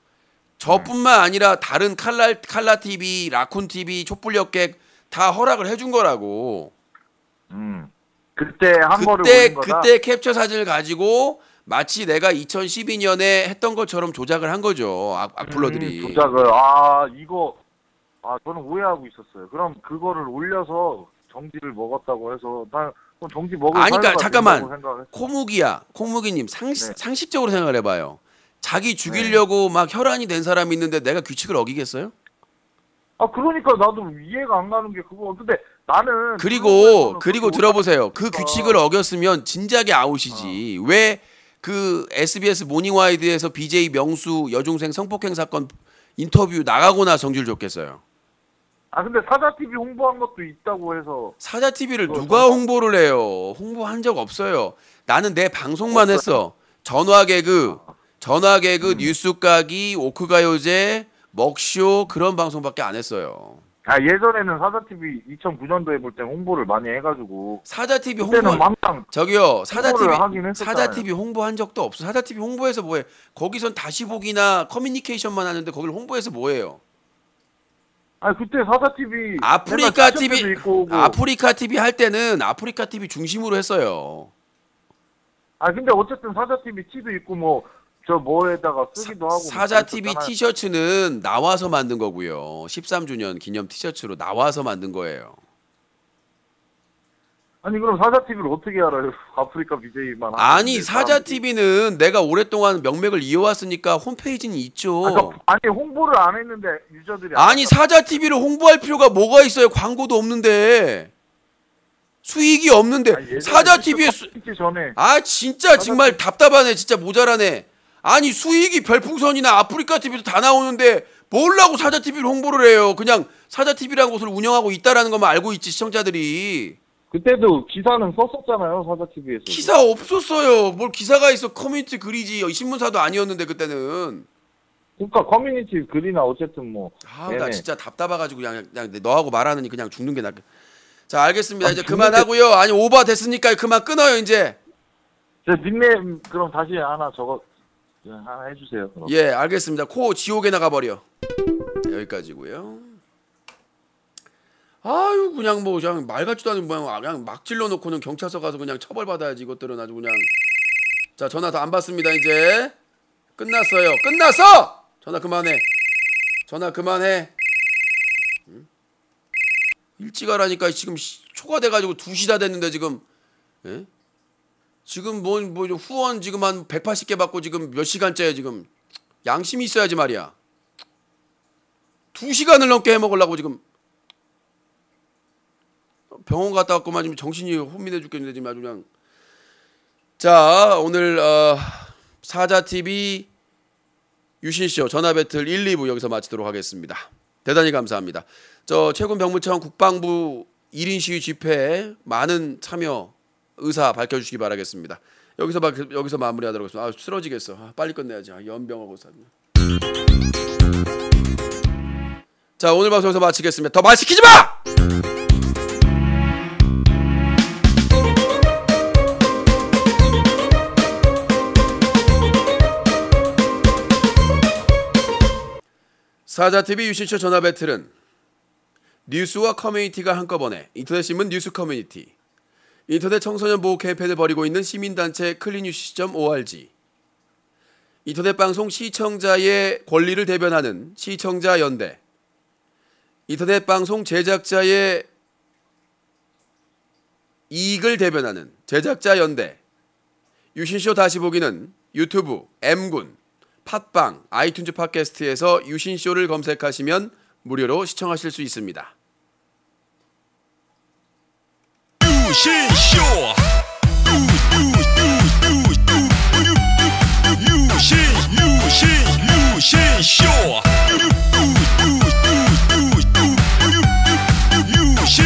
저뿐만 아니라 다른 칼라 TV, 라쿤 TV, 촛불역객 다 허락을 해준 거라고. 그때 캡처 사진을 가지고 마치 내가 2012년에 했던 것처럼 조작을 한 거죠. 악플러들이. 조작을. 아 이거 저는 오해하고 있었어요. 그럼 그거를 올려서 정지를 먹었다고 해서 난 정지 먹을. 아니까 잠깐만. 코무기님 상식적으로 생각을 해봐요. 자기 죽이려고 네. 막 혈안이 된 사람이 있는데 내가 규칙을 어기겠어요? 아 그러니까 나도 이해가 안 가는 게 그거. 근데 나는 그리고 들어보세요. 그 규칙을 어겼으면 진작에 아웃이지. 왜 그 SBS 모닝와이드에서 BJ 명수 여중생 성폭행 사건 인터뷰 나가고 나서 정지를 줬겠어요. 아 근데 사자TV 홍보한 것도 있다고 해서. 사자TV를 누가 홍보를 해요. 홍보한 적 없어요. 나는 내 방송만 했어. 전화개그 뉴스까기 오크가요제 먹쇼 그런 방송밖에 안 했어요. 아, 예전에는 사자TV 2009년도에 볼 때 홍보를 많이 해가지고. 사자TV 홍보. 항상 저기요, 사자TV 홍보한 적도 없어. 사자TV 홍보해서 뭐해? 거기선 다시 보기나 커뮤니케이션만 하는데 거길 홍보해서 뭐해요? 아, 그때 사자TV. 아프리카TV. 아프리카TV 할 때는 아프리카TV 중심으로 했어요. 아, 근데 어쨌든 사자TV 티도 있고 뭐. 저 뭐에다가 쓰기도 하고. 사자TV 티셔츠는 나와서 만든 거고요. 13주년 기념 티셔츠로 나와서 만든 거예요. 아니 그럼 사자TV를 어떻게 알아요? 아프리카 BJ만. 아니 사자TV는 내가 오랫동안 명맥을 이어왔으니까 홈페이지는 있죠. 아니 홍보를 안 했는데 유저들이. 아니 사자TV를 홍보할 필요가 뭐가 있어요? 광고도 없는데. 수익이 없는데. 아니, 사자TV에 아 진짜 정말 답답하네. 진짜 모자라네. 아니 수익이 별풍선이나 아프리카TV도 다 나오는데 뭘라고 사자TV를 홍보를 해요. 그냥 사자TV라는 곳을 운영하고 있다라는 것만 알고 있지 시청자들이. 그때도 기사는 썼었잖아요. 사자TV에서 기사 없었어요. 뭘 기사가 있어. 커뮤니티 글이지 신문사도 아니었는데 그때는. 그러니까 커뮤니티 글이나 어쨌든 뭐. 아 나 진짜 답답해가지고 그냥 너하고 말하느니 그냥 죽는 게 낫겠다. 자 알겠습니다. 아니, 이제 그만하고요. 아니 오버 됐으니까 그만 끊어요 이제. 제 닉네임 그럼 다시 하나 적어. 하나 해주세요. 그럼. 예, 알겠습니다. 코 지옥에 나가버려. 여기까지고요. 아유, 그냥 뭐 그냥 말 같지도 않은 모양 그냥 막 질러놓고는 경찰서 가서 그냥 처벌받아야지 이것들은 아주 그냥. 자, 전화 다 안 받습니다 이제. 끝났어요. 끝났어. 전화 그만해. 전화 그만해. 응? 일찍 하라니까 지금 초가 돼가지고 2시 다 됐는데 지금. 예? 지금 뭐 후원 지금 한 180개 받고 지금 몇 시간째야 지금. 양심이 있어야지 말이야. 2시간을 넘게 해먹으려고 지금. 병원 갔다 왔구만. 지금 정신이 혼미해 죽겠는데 지금 아주 그냥. 자 오늘 사자TV 유신쇼 전화배틀 1, 2부 여기서 마치도록 하겠습니다. 대단히 감사합니다. 저 최군 병무청 국방부 1인 시위 집회에 많은 참여 의사 밝혀주시기 바라겠습니다. 여기서 마무리하도록 하겠습니다. 아 쓰러지겠어. 아, 빨리 끝내야지. 아, 연병하고 사는. 자 오늘 방송에서 마치겠습니다. 더 말 시키지 마! 사자TV 유신쇼 전화배틀은 뉴스와 커뮤니티가 한꺼번에 인터넷신문 뉴스커뮤니티, 인터넷 청소년 보호 캠페인을 벌이고 있는 시민단체 클린뉴스.org, 인터넷 방송 시청자의 권리를 대변하는 시청자연대, 인터넷 방송 제작자의 이익을 대변하는 제작자연대, 유신쇼 다시 보기는 유튜브, M군, 팟빵, 아이튠즈 팟캐스트에서 유신쇼를 검색하시면 무료로 시청하실 수 있습니다. 유신쇼 유신쇼 유신쇼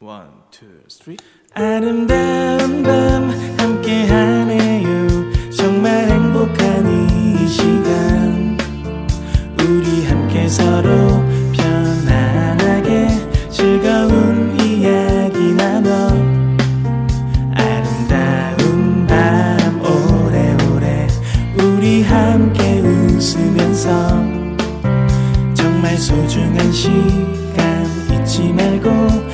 One, two, three. 아름다운 밤 함께하네요. 정말 행복한 이 시간 우리 함께 서로 편안하게 즐거운 이야기 나눠 아름다운 밤 오래오래 우리 함께 웃으면서 정말 소중한 시간 잊지 말고